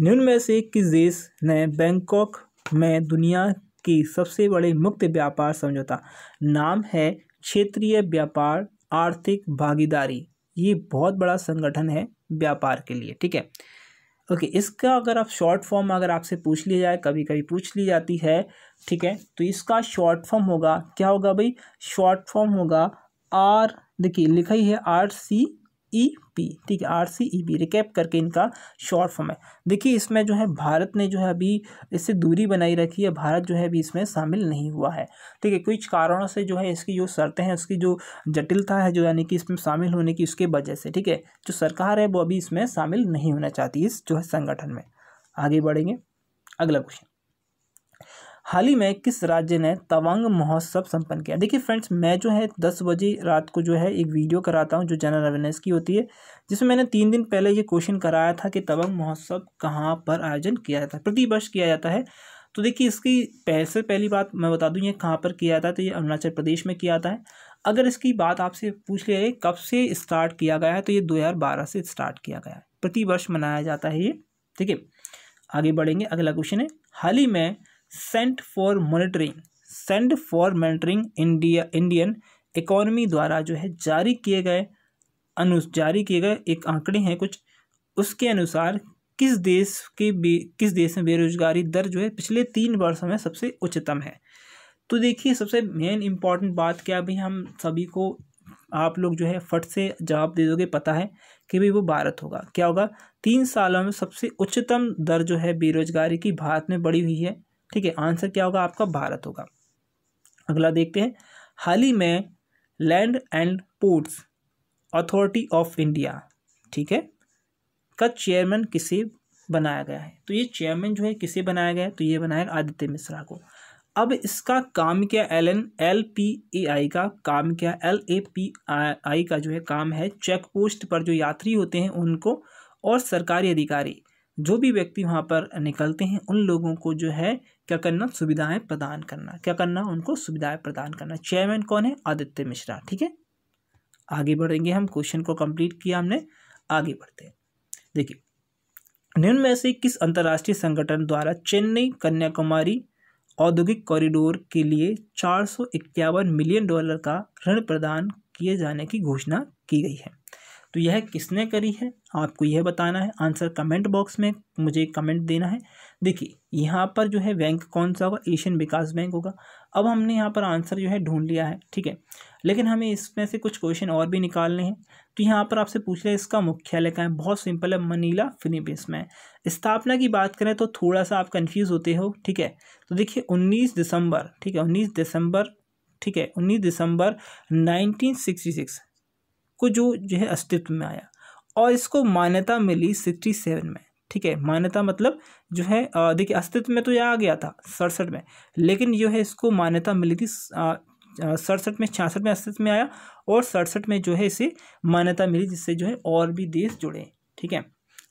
निम्न में से किस देश ने बैंकॉक में दुनिया की सबसे बड़े मुक्त व्यापार समझौता, नाम है क्षेत्रीय व्यापार आर्थिक भागीदारी, ये बहुत बड़ा संगठन है व्यापार के लिए, ठीक है, ओके। इसका अगर आप शॉर्ट फॉर्म अगर आपसे पूछ लिया जाए, कभी कभी पूछ ली जाती है, ठीक है, तो इसका शॉर्ट फॉर्म होगा, क्या होगा भाई, शॉर्ट फॉर्म होगा आर, देखिए लिखा ही है आर सी ई पी, ठीक है, R C E P recap करके इनका शॉर्ट फॉर्म है। देखिए इसमें जो है भारत ने जो है अभी इससे दूरी बनाई रखी है, भारत जो है अभी इसमें शामिल नहीं हुआ है, ठीक है, कुछ कारणों से जो है इसकी जो शर्तें हैं उसकी जो जटिलता है जो यानी कि इसमें शामिल होने की उसके वजह से, ठीक है, जो सरकार है वो अभी इसमें शामिल नहीं होना चाहती इस जो है संगठन में। आगे बढ़ेंगे, अगला क्वेश्चन, हाल ही में किस राज्य ने तवांग महोत्सव संपन्न किया। देखिए फ्रेंड्स, मैं जो है दस बजे रात को जो है एक वीडियो कराता हूं जो जनरल अवेयरनेस की होती है, जिसमें मैंने तीन दिन पहले ये क्वेश्चन कराया था कि तवांग महोत्सव कहां पर आयोजन किया जाता है, प्रति वर्ष किया जाता है। तो देखिए इसकी पहले पहली बात मैं बता दूँ ये कहाँ पर किया जाता है, तो ये अरुणाचल प्रदेश में किया जाता है। अगर इसकी बात आपसे पूछ लिया कब से स्टार्ट किया गया है, तो ये दो हज़ार बारह से स्टार्ट किया गया है, प्रति वर्ष मनाया जाता है ये। ठीक है, आगे बढ़ेंगे। अगला क्वेश्चन है हाल ही में centre for monitoring centre for monitoring India Indian economy द्वारा जो है जारी किए गए अनु जारी किए गए एक आंकड़े हैं कुछ, उसके अनुसार किस देश के बे किस देश में बेरोजगारी दर जो है पिछले तीन वर्षों में सबसे उच्चतम है। तो देखिए सबसे मेन इम्पॉर्टेंट बात क्या, अभी हम सभी को आप लोग जो है फट से जवाब दे दोगे, पता है कि भाई वो भारत होगा। क्या होगा, तीन सालों में सबसे उच्चतम दर जो है बेरोजगारी की भारत में बढ़ी हुई है। ठीक है, आंसर क्या होगा आपका, भारत होगा। अगला देखते हैं, हाल ही में land and ports authority of India, ठीक है, का चेयरमैन किसे बनाया गया है। तो ये चेयरमैन जो है किसे बनाया गया है, तो ये बनाया आदित्य मिश्रा को। अब इसका काम क्या, L N L P A I का काम क्या, एल ए पी आई का जो है काम है चेक पोस्ट पर जो यात्री होते हैं उनको और सरकारी अधिकारी जो भी व्यक्ति वहाँ पर निकलते हैं उन लोगों को जो है क्या करना, सुविधाएं प्रदान करना। क्या करना, उनको सुविधाएं प्रदान करना। चेयरमैन कौन है, आदित्य मिश्रा। ठीक है, आगे बढ़ेंगे हम, क्वेश्चन को कंप्लीट किया हमने, आगे बढ़ते हैं। देखिए निम्न में से किस अंतर्राष्ट्रीय संगठन द्वारा चेन्नई कन्याकुमारी औद्योगिक कॉरिडोर के लिए चार सौ इक्यावन मिलियन डॉलर का ऋण प्रदान किए जाने की घोषणा की गई है। तो यह किसने करी है, आपको यह बताना है। आंसर कमेंट बॉक्स में मुझे कमेंट देना है। देखिए यहाँ पर जो है बैंक कौन सा होगा, एशियन विकास बैंक होगा। अब हमने यहाँ पर आंसर जो है ढूंढ लिया है। ठीक है, लेकिन हमें इसमें से कुछ क्वेश्चन और भी निकालने हैं। तो यहाँ पर आपसे पूछ लिया इसका मुख्यालय कहाँ है, बहुत सिंपल है, मनीला फिलीपींस में। स्थापना की बात करें तो थोड़ा सा आप कन्फ्यूज़ होते हो। ठीक है, तो देखिए उन्नीस दिसंबर, ठीक है उन्नीस दिसंबर, ठीक है उन्नीस दिसंबर नाइनटीन सिक्सटी सिक्स को जो जो है अस्तित्व में आया, और इसको मान्यता मिली सड़सठ में। ठीक है, मान्यता मतलब जो है देखिए अस्तित्व में तो यह आ गया था सड़सठ में, लेकिन जो है इसको मान्यता मिली थी सड़सठ में, छियासठ में अस्तित्व में आया और सड़सठ में जो है इसे मान्यता मिली, जिससे जो है और भी देश जुड़े। ठीक है,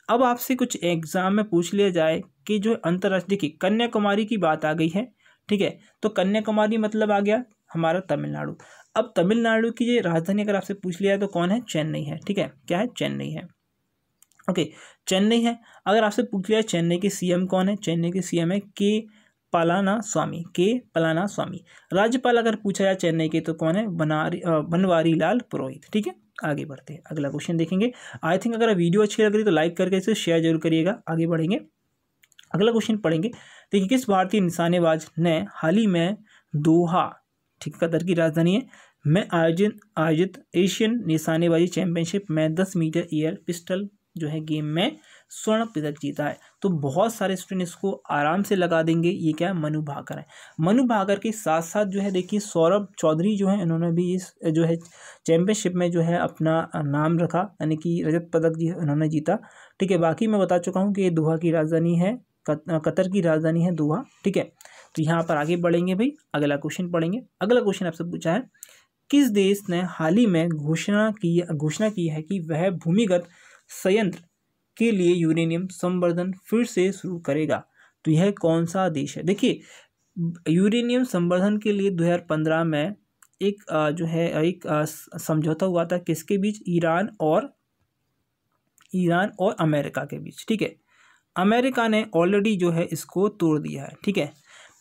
अब आपसे कुछ एग्जाम में पूछ लिया जाए कि जो अंतर्राष्ट्रीय, देखिए कन्याकुमारी की बात आ गई है। ठीक है, तो कन्याकुमारी मतलब आ गया हमारा तमिलनाडु। अब तमिलनाडु की ये राजधानी अगर आपसे पूछ लिया है तो कौन है, चेन्नई है। ठीक है, क्या है, चेन्नई है। ओके, चेन्नई है। अगर आपसे पूछ लिया चेन्नई के सीएम कौन है, चेन्नई के सीएम है के पलाना स्वामी, के पलाना स्वामी। राज्यपाल अगर पूछा जाए चेन्नई के तो कौन है, बनारी बनवारी लाल पुरोहित। ठीक है, आगे बढ़ते हैं, अगला क्वेश्चन देखेंगे। आई थिंक अगर वीडियो अच्छी लग रही तो लाइक करके इसे शेयर जरूर करिएगा। आगे बढ़ेंगे, अगला क्वेश्चन पढ़ेंगे। देखिए किस भारतीय निशानेबाज ने हाल ही में दोहा, ठीक, कतर की राजधानी है, में आयोजन आयोजित एशियन निशानेबाजी चैंपियनशिप में दस मीटर एयर पिस्टल जो है गेम में स्वर्ण पदक जीता है। तो बहुत सारे स्टूडेंट्स को आराम से लगा देंगे, ये क्या है, मनु भाकर है। मनु भाकर के साथ साथ जो है देखिए सौरभ चौधरी जो है इन्होंने भी इस जो है चैंपियनशिप में जो है अपना नाम रखा, यानी कि रजत पदक जी उन्होंने जीता। ठीक है, बाकी मैं बता चुका हूँ कि ये दोहा की राजधानी है, कतर की राजधानी है दोहा। ठीक है, तो यहाँ पर आगे बढ़ेंगे भाई, अगला क्वेश्चन पढ़ेंगे। अगला क्वेश्चन आपसे पूछा है किस देश ने हाल ही में घोषणा की घोषणा की है कि वह भूमिगत संयंत्र के लिए यूरेनियम संवर्धन फिर से शुरू करेगा। तो यह कौन सा देश है। देखिए यूरेनियम संवर्धन के लिए दो हज़ार पंद्रह में एक जो है एक समझौता हुआ था, किसके बीच, ईरान और ईरान और अमेरिका के बीच। ठीक है, अमेरिका ने ऑलरेडी जो है इसको तोड़ दिया है। ठीक है,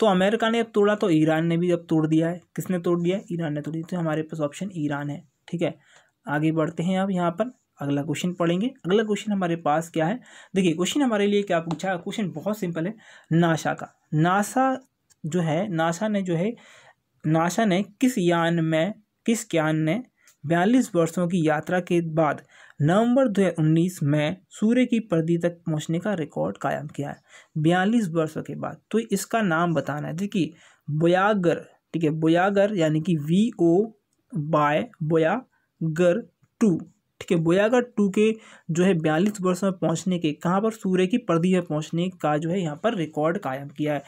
तो अमेरिका ने अब तोड़ा तो ईरान ने भी अब तोड़ दिया है। किसने तोड़ दिया, ईरान ने तोड़ दिया। तो हमारे पास ऑप्शन ईरान है। ठीक है, आगे बढ़ते हैं। अब यहाँ पर अगला क्वेश्चन पढ़ेंगे। अगला क्वेश्चन हमारे पास क्या है, देखिए क्वेश्चन हमारे लिए क्या पूछा है, क्वेश्चन बहुत सिंपल है, नासा का। नासा जो है नासा ने जो है नासा ने किस यान में किस यान ने बयालीस वर्षों की यात्रा के बाद नवंबर दो हज़ार उन्नीस में सूर्य की परिधि तक पहुंचने का रिकॉर्ड कायम किया है, बयालीस वर्षों के बाद। तो इसका नाम बताना है। देखिए बोयागर, ठीक है बोयागर, यानी कि वी ओ बाय बोयागर टू। ठीक है, बोयागर टू के जो है बयालीस वर्ष में पहुंचने के, कहाँ पर, सूर्य की परिधि में पहुंचने का जो है यहाँ पर रिकॉर्ड कायम किया है।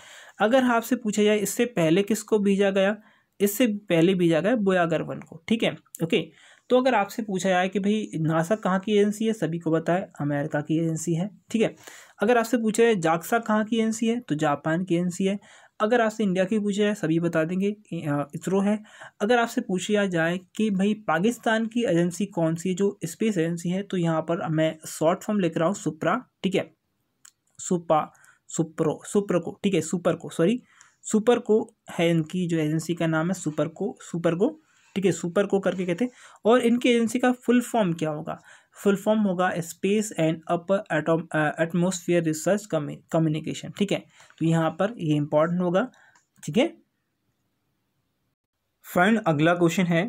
अगर आपसे पूछा जाए इससे पहले किसको भेजा गया, इससे पहले भेजा गया वोयागर वन को, ठीक है ओके। तो अगर आपसे पूछा जाए कि भाई नासा कहाँ की एजेंसी है, सभी को बताएं अमेरिका की एजेंसी है, ठीक है। अगर आपसे पूछा जाए जाक्सा कहाँ की एजेंसी है, तो जापान की एजेंसी है। अगर आपसे इंडिया की पूछा जाए सभी बता देंगे इसरो है। अगर आपसे पूछा जाए कि भाई पाकिस्तान की एजेंसी कौन सी है जो स्पेस एजेंसी है, तो यहाँ पर मैं शॉर्ट फॉर्म लेकर आऊँ सुप्रा, ठीक है सुपा सुप्रो सुप्र को, ठीक है सुपर को सॉरी सुपर को है इनकी जो एजेंसी का नाम है सुपर को सुपर को ठीक है सुपर को करके कहते हैं। और इनकी एजेंसी का फुल फॉर्म क्या होगा, फुल फॉर्म होगा space and upper atom atmosphere research communication, ठीक है। तो यहाँ पर ये इम्पॉर्टेंट होगा, ठीक है फ्रेंड। अगला क्वेश्चन है,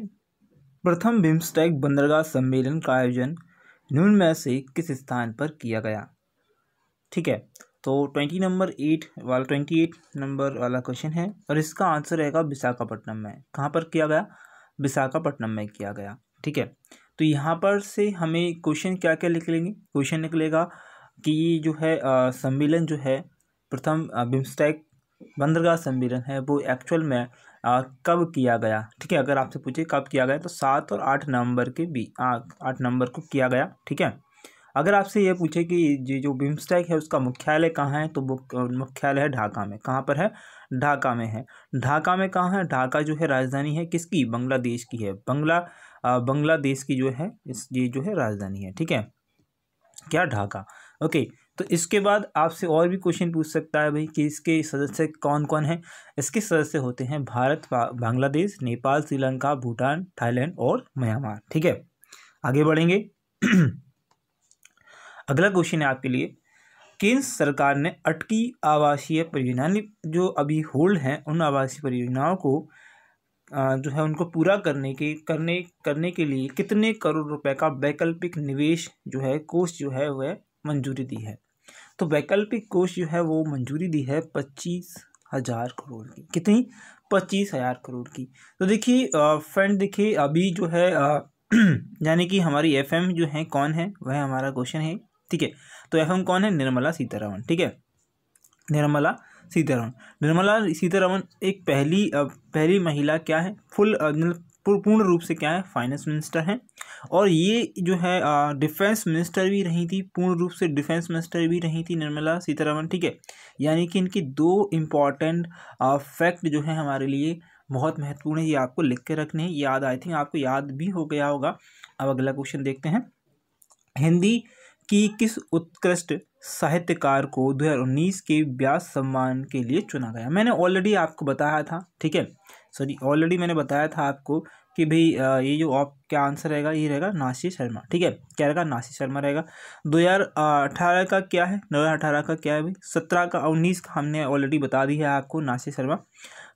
प्रथम बिम्सटैक बंदरगाह सम्मेलन का आयोजन निम्न से किस स्थान पर किया गया, ठीक है। तो ट्वेंटी नंबर एट वाला ट्वेंटी एट नंबर वाला क्वेश्चन है और इसका आंसर रहेगा विशाखापट्टनम में। कहाँ पर किया गया, विशाखापट्टनम में किया गया, ठीक है। तो यहाँ पर से हमें क्वेश्चन क्या क्या निकलेंगे, क्वेश्चन निकलेगा कि जो है आ, सम्मेलन जो है प्रथम बिम्सटैक बंदरगाह सम्मेलन है वो एक्चुअल में आ, कब किया गया, ठीक है। अगर आपसे पूछे कब किया गया तो सात और आठ नवंबर के बीच आठ नवंबर को किया गया, ठीक है। अगर आपसे ये पूछे कि ये जो बिम्सटैक है उसका मुख्यालय कहाँ है, तो मुख्यालय है ढाका में। कहाँ पर है, ढाका में है। ढाका में कहाँ है, ढाका जो है राजधानी है किसकी, बांग्लादेश की है। बंगला बांग्लादेश की जो है इस ये जो है राजधानी है, ठीक है क्या, ढाका ओके। तो इसके बाद आपसे और भी क्वेश्चन पूछ सकता है भाई कि इसके सदस्य कौन कौन है। इसके सदस्य होते हैं भारत, बांग्लादेश, नेपाल, श्रीलंका, भूटान, थाईलैंड और म्यांमार, ठीक है। आगे बढ़ेंगे, अगला क्वेश्चन है आपके लिए, केंद्र सरकार ने अटकी आवासीय परियोजनाएं जो अभी होल्ड हैं उन आवासीय परियोजनाओं को जो है उनको पूरा करने के करने करने के लिए कितने करोड़ रुपए का वैकल्पिक निवेश जो है कोष जो है वह मंजूरी दी है। तो वैकल्पिक कोष जो है वो मंजूरी दी है पच्चीस हज़ार करोड़ की। कितनी, पच्चीस हज़ार करोड़ की। तो देखिए फ्रेंड, देखिए अभी जो है यानी कि हमारी एफ एम जो है कौन है, वह हमारा क्वेश्चन है, ठीक है। तो एफएम कौन है, निर्मला सीतारमण, ठीक है निर्मला सीतारमण। निर्मला सीतारमण एक पहली पहली महिला क्या है, फुल पूर्ण रूप से क्या है, फाइनेंस मिनिस्टर हैं। और ये जो है डिफेंस मिनिस्टर भी रही थी, पूर्ण रूप से डिफेंस मिनिस्टर भी रही थी निर्मला सीतारमण, ठीक है। यानी कि इनकी दो इम्पॉर्टेंट फैक्ट जो है हमारे लिए बहुत महत्वपूर्ण है, ये आपको लिख के रखने हैं, याद आई थिंक आपको याद भी हो गया होगा। अब अगला क्वेश्चन देखते हैं, हिंदी कि किस उत्कृष्ट साहित्यकार को दो हज़ार उन्नीस के व्यास सम्मान के लिए चुना गया। मैंने ऑलरेडी आपको बताया था, ठीक है सॉरी ऑलरेडी मैंने बताया था आपको कि भाई ये जो आप क्या आंसर रहेगा, ये रहेगा नाशी शर्मा, ठीक है क्या रहेगा, नाशी शर्मा रहेगा। दो हज़ार अठारह का क्या है, दो हज़ार अठारह का क्या है भाई, सत्रह का उन्नीस का हमने ऑलरेडी बता दी है आपको नाशी शर्मा।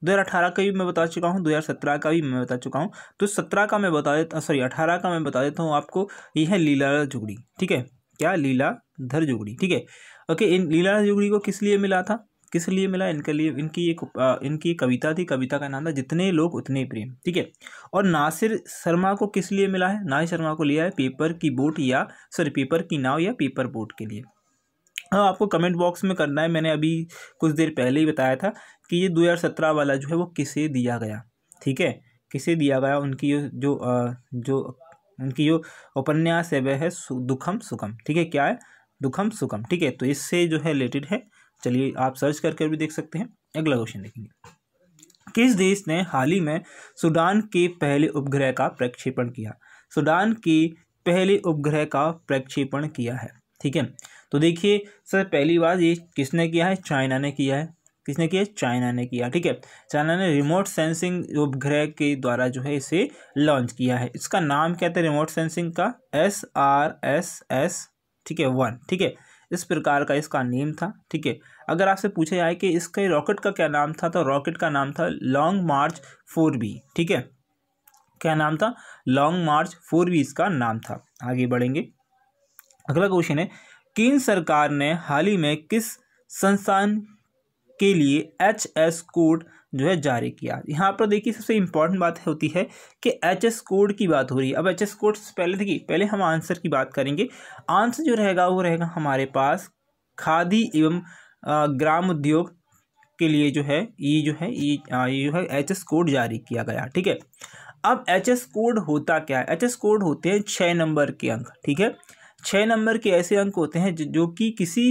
दो हज़ार अठारह का भी मैं बता चुका हूँ, दो हज़ार सत्रह का भी मैं बता चुका हूँ। तो सत्रह का मैं बता देता सॉरी अठारह का मैं बता देता हूँ आपको, ये है लीलाधर जुगड़ी, ठीक है क्या, लीलाधर जुगड़ी, ठीक है ओके। इन लीलाधर जुगड़ी को किस लिए मिला था, किस लिए मिला, इनके लिए इनकी एक इनकी कविता थी, कविता का नाम था जितने लोग उतने प्रेम, ठीक है। और नासिर शर्मा को किस लिए मिला है, नासिर शर्मा को लिया है पेपर की बोट या सॉरी पेपर की नाव या पेपर बोट के लिए। हाँ आपको कमेंट बॉक्स में करना है, मैंने अभी कुछ देर पहले ही बताया था कि ये दो हज़ार सत्रह वाला जो है वो किसे दिया गया, ठीक है किसे दिया गया। उनकी जो जो उनकी जो उपन्यास है वह है दुखम सुखम, ठीक है क्या है, दुखम सुखम, ठीक है। तो इससे जो है रिलेटेड है, चलिए आप सर्च करके भी देख सकते हैं। अगला क्वेश्चन देखेंगे, किस देश ने हाल ही में सूडान के पहले उपग्रह का प्रक्षेपण किया, सूडान के पहले उपग्रह का प्रक्षेपण किया है, ठीक है। तो देखिए सर पहली बार ये किसने किया है, चाइना ने किया है, किसने किया, चाइना ने किया, ठीक है। चाइना ने रिमोट सेंसिंग उपग्रह के द्वारा जो है इसे लॉन्च किया है। इसका नाम क्या था रिमोट सेंसिंग का, एस आर एस एस ठीक है वन, ठीक है इस प्रकार का इसका नेम था, ठीक है। अगर आपसे पूछा जाए कि इसके रॉकेट का क्या नाम था, तो रॉकेट का नाम था लॉन्ग मार्च फोर बी, ठीक है क्या नाम था, लॉन्ग मार्च फोर बी इसका नाम था। आगे बढ़ेंगे, अगला क्वेश्चन है, केंद्र सरकार ने हाल ही में किस संस्थान के लिए एच एस कोड जो है जारी किया। यहाँ पर देखिए सबसे इम्पॉर्टेंट बात होती है कि एच एस कोड की बात हो रही है। अब एच एस कोड से पहले देखिए पहले हम आंसर की बात करेंगे। आंसर जो रहेगा वो रहेगा हमारे पास खादी एवं ग्राम उद्योग उसके लिए जो है ई जो है ई ये जो है एच एस कोड जारी किया गया। ठीक है, अब एच एस कोड होता क्या है? एच एस कोड होते हैं छः नंबर के अंक। ठीक है, छः नंबर के ऐसे अंक होते हैं जो कि किसी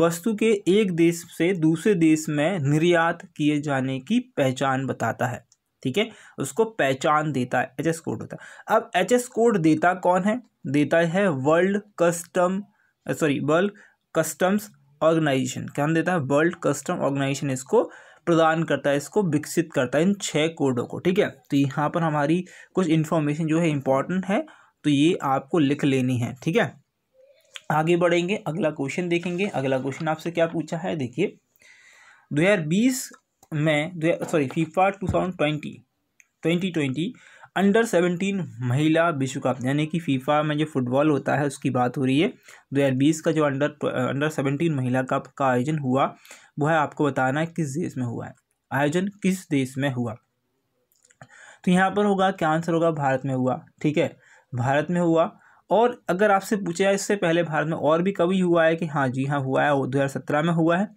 वस्तु के एक देश से दूसरे देश में निर्यात किए जाने की पहचान बताता है। ठीक है, उसको पहचान देता है, एच एस कोड होता है। अब एच एस कोड देता कौन है? देता है world custom sorry world customs organisation. क्या देता है? वर्ल्ड कस्टम ऑर्गेनाइजेशन इसको प्रदान करता है, इसको विकसित करता है, इन छः कोडों को। ठीक है, तो यहाँ पर हमारी कुछ इन्फॉर्मेशन जो है इंपॉर्टेंट है, तो ये आपको लिख लेनी है। ठीक है, आगे बढ़ेंगे, अगला क्वेश्चन देखेंगे। अगला क्वेश्चन आपसे क्या पूछा है? देखिए, दो हज़ार बीस में दो sorry FIFA two thousand twenty twenty twenty under seventeen महिला विश्व कप, यानी कि फीफा में जो फुटबॉल होता है उसकी बात हो रही है। दो हज़ार बीस का जो अंडर अंडर सेवेंटीन महिला कप का आयोजन हुआ, वो है आपको बताना है किस देश में हुआ है, आयोजन किस देश में हुआ। तो यहाँ पर होगा क्या आंसर? होगा भारत में हुआ। ठीक है, भारत में हुआ। और अगर आपसे पूछा जाए इससे पहले भारत में और भी कभी हुआ है कि हाँ जी हाँ हुआ है, वो दो हज़ार सत्रह में हुआ है।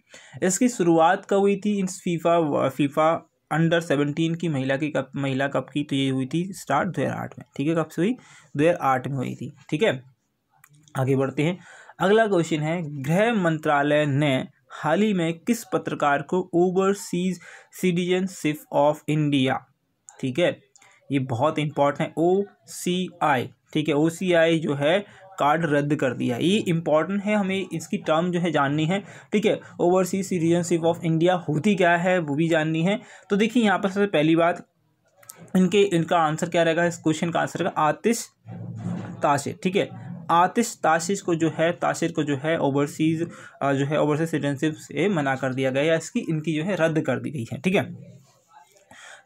इसकी शुरुआत कब हुई थी इस फीफा फीफा अंडर सेवेंटीन की महिला की कप महिला कप की? तो ये हुई थी स्टार्ट दो हज़ार आठ में। ठीक है, कब से हुई? दो हज़ार आठ में हुई थी। ठीक है, आगे बढ़ते हैं। अगला क्वेश्चन है, गृह मंत्रालय ने हाल ही में किस पत्रकार को ओवरसीज सिटीजनशिप ऑफ इंडिया, ठीक है ये बहुत इंपॉर्टेंट है, ओ सी आई, ठीक है ओ सी आई जो है कार्ड रद्द कर दिया। ये इंपॉर्टेंट है, हमें इसकी टर्म जो है जाननी है। ठीक है, ओवरसीज सिटीजनशिप ऑफ इंडिया होती क्या है वो भी जाननी है। तो देखिए यहाँ पर सबसे पहली बात, इनके इनका आंसर क्या रहेगा? इस क्वेश्चन का आंसर रहेगा आतिश ताशिर। ठीक है, आतिश ताशिर को जो है ताशिर को जो है ओवरसीज जो है ओवरसीज सिटीजनशिप से मना कर दिया गया या इसकी इनकी जो है रद्द कर दी गई है। ठीक है,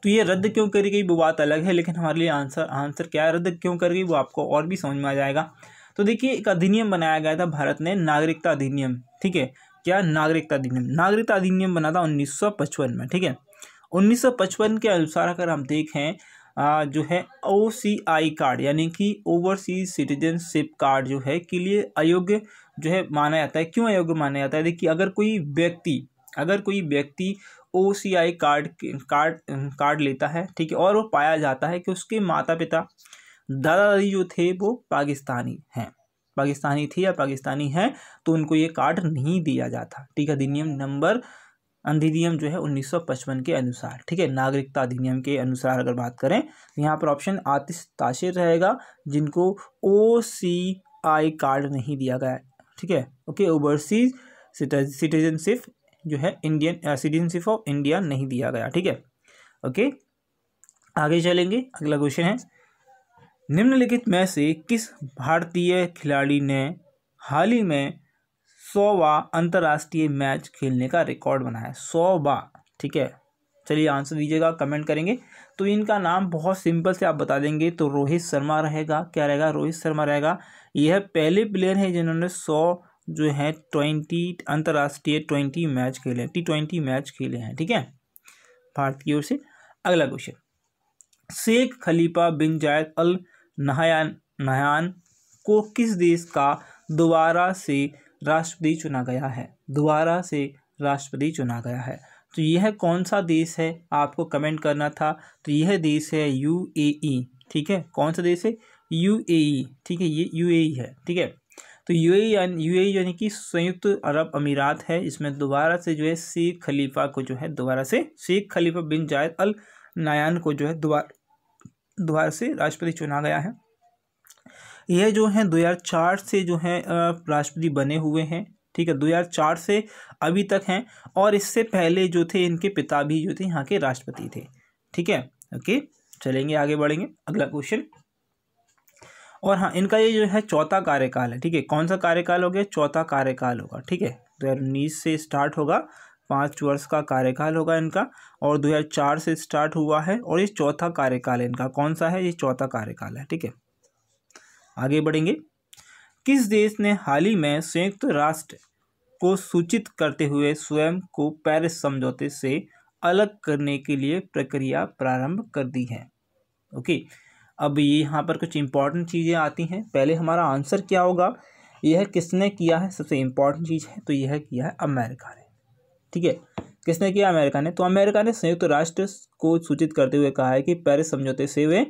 तो ये रद्द क्यों करी गई वो बात अलग है, लेकिन हमारे लिए आंसर आंसर क्या है, रद्द क्यों करी गई वो आपको और भी समझ में आ जाएगा। तो देखिए, एक अधिनियम बनाया गया था भारत ने, नागरिकता अधिनियम। ठीक है, क्या? नागरिकता अधिनियम। नागरिकता अधिनियम बना था उन्नीस सौ पचपन में। ठीक है, उन्नीस सौ पचपन के अनुसार अगर हम देखें आ, जो है ओ सी आई कार्ड यानी कि ओवरसीज सिटीजनशिप कार्ड जो है के लिए अयोग्य जो है माना जाता है। क्यों अयोग्य माना जाता है? देखिए, अगर कोई व्यक्ति अगर कोई व्यक्ति O C I card card card लेता है, ठीक है, और वो पाया जाता है कि उसके माता पिता दादा दादी जो थे वो पाकिस्तानी हैं पाकिस्तानी थे या पाकिस्तानी हैं, तो उनको ये कार्ड नहीं दिया जाता। ठीक है, अधिनियम नंबर अधिनियम जो है उन्नीस सौ पचपन के अनुसार। ठीक है, नागरिकता अधिनियम के अनुसार अगर बात करें तो यहाँ पर ऑप्शन आतिश ताशिर रहेगा, जिनको ओ सी आई कार्ड नहीं दिया गया। ठीक है, ओके, ओवरसीज सिटीजनशिप जो है इंडियन सिटीजनशिप ऑफ इंडिया नहीं दिया गया। ठीक है, ओके, आगे चलेंगे। अगला क्वेश्चन है, निम्नलिखित में से किस भारतीय खिलाड़ी ने हाल ही में सौवां अंतर्राष्ट्रीय मैच खेलने का रिकॉर्ड बनाया? सौवां, ठीक है, चलिए आंसर दीजिएगा, कमेंट करेंगे। तो इनका नाम बहुत सिंपल से आप बता देंगे, तो रोहित शर्मा रहेगा। क्या रहेगा? रोहित शर्मा रहेगा। यह पहले प्लेयर है जिन्होंने सौ जो है ट्वेंटी अंतर्राष्ट्रीय ट्वेंटी मैच खेले टी ट्वेंटी मैच खेले हैं। ठीक है, भारत की ओर से। अगला question, Sheikh Khalifa bin Zayed Al Nahyan Nahyan को किस देश का दोबारा से राष्ट्रपति चुना गया है? दोबारा से राष्ट्रपति चुना गया है। तो यह कौन सा देश है आपको कमेंट करना था, तो यह देश है यूएई। ठीक है, कौन सा देश है? यूएई। ठीक है, ये यूएई है। ठीक है, तो यूएई यूएई यानी कि संयुक्त अरब अमीरात है। इसमें दोबारा से जो है शेख खलीफा को जो है दोबारा से Sheikh Khalifa bin Zayed Al Nahyan को जो है दोबारा दोबारा से राष्ट्रपति चुना गया है। यह जो है दो हज़ार चार से जो है राष्ट्रपति बने हुए हैं। ठीक है, दो हज़ार चार से अभी तक हैं, और इससे पहले जो थे इनके पिता भी जो थे यहाँ के राष्ट्रपति थे। ठीक है, ओके, चलेंगे, आगे बढ़ेंगे। अगला क्वेश्चन, और हाँ, इनका ये जो है चौथा कार्यकाल है। ठीक है, कौन सा कार्यकाल हो गया? चौथा कार्यकाल होगा। ठीक है, दो हज़ार उन्नीस से स्टार्ट होगा, पाँच वर्ष का कार्यकाल होगा इनका, और दो हज़ार चार से स्टार्ट हुआ है और ये चौथा कार्यकाल है इनका। कौन सा है? ये चौथा कार्यकाल है। ठीक है, आगे बढ़ेंगे। किस देश ने हाल ही में संयुक्त राष्ट्र को सूचित करते हुए स्वयं को पेरिस समझौते से अलग करने के लिए प्रक्रिया प्रारंभ कर दी है? ओके, अब ये यहाँ पर कुछ इंपॉर्टेंट चीज़ें आती हैं। पहले हमारा आंसर क्या होगा, यह किसने किया है, सबसे इम्पॉर्टेंट चीज़ है, तो यह किया है अमेरिका ने। ठीक है, किसने किया? अमेरिका ने। तो अमेरिका ने संयुक्त राष्ट्र को सूचित करते हुए कहा है कि पेरिस समझौते से वे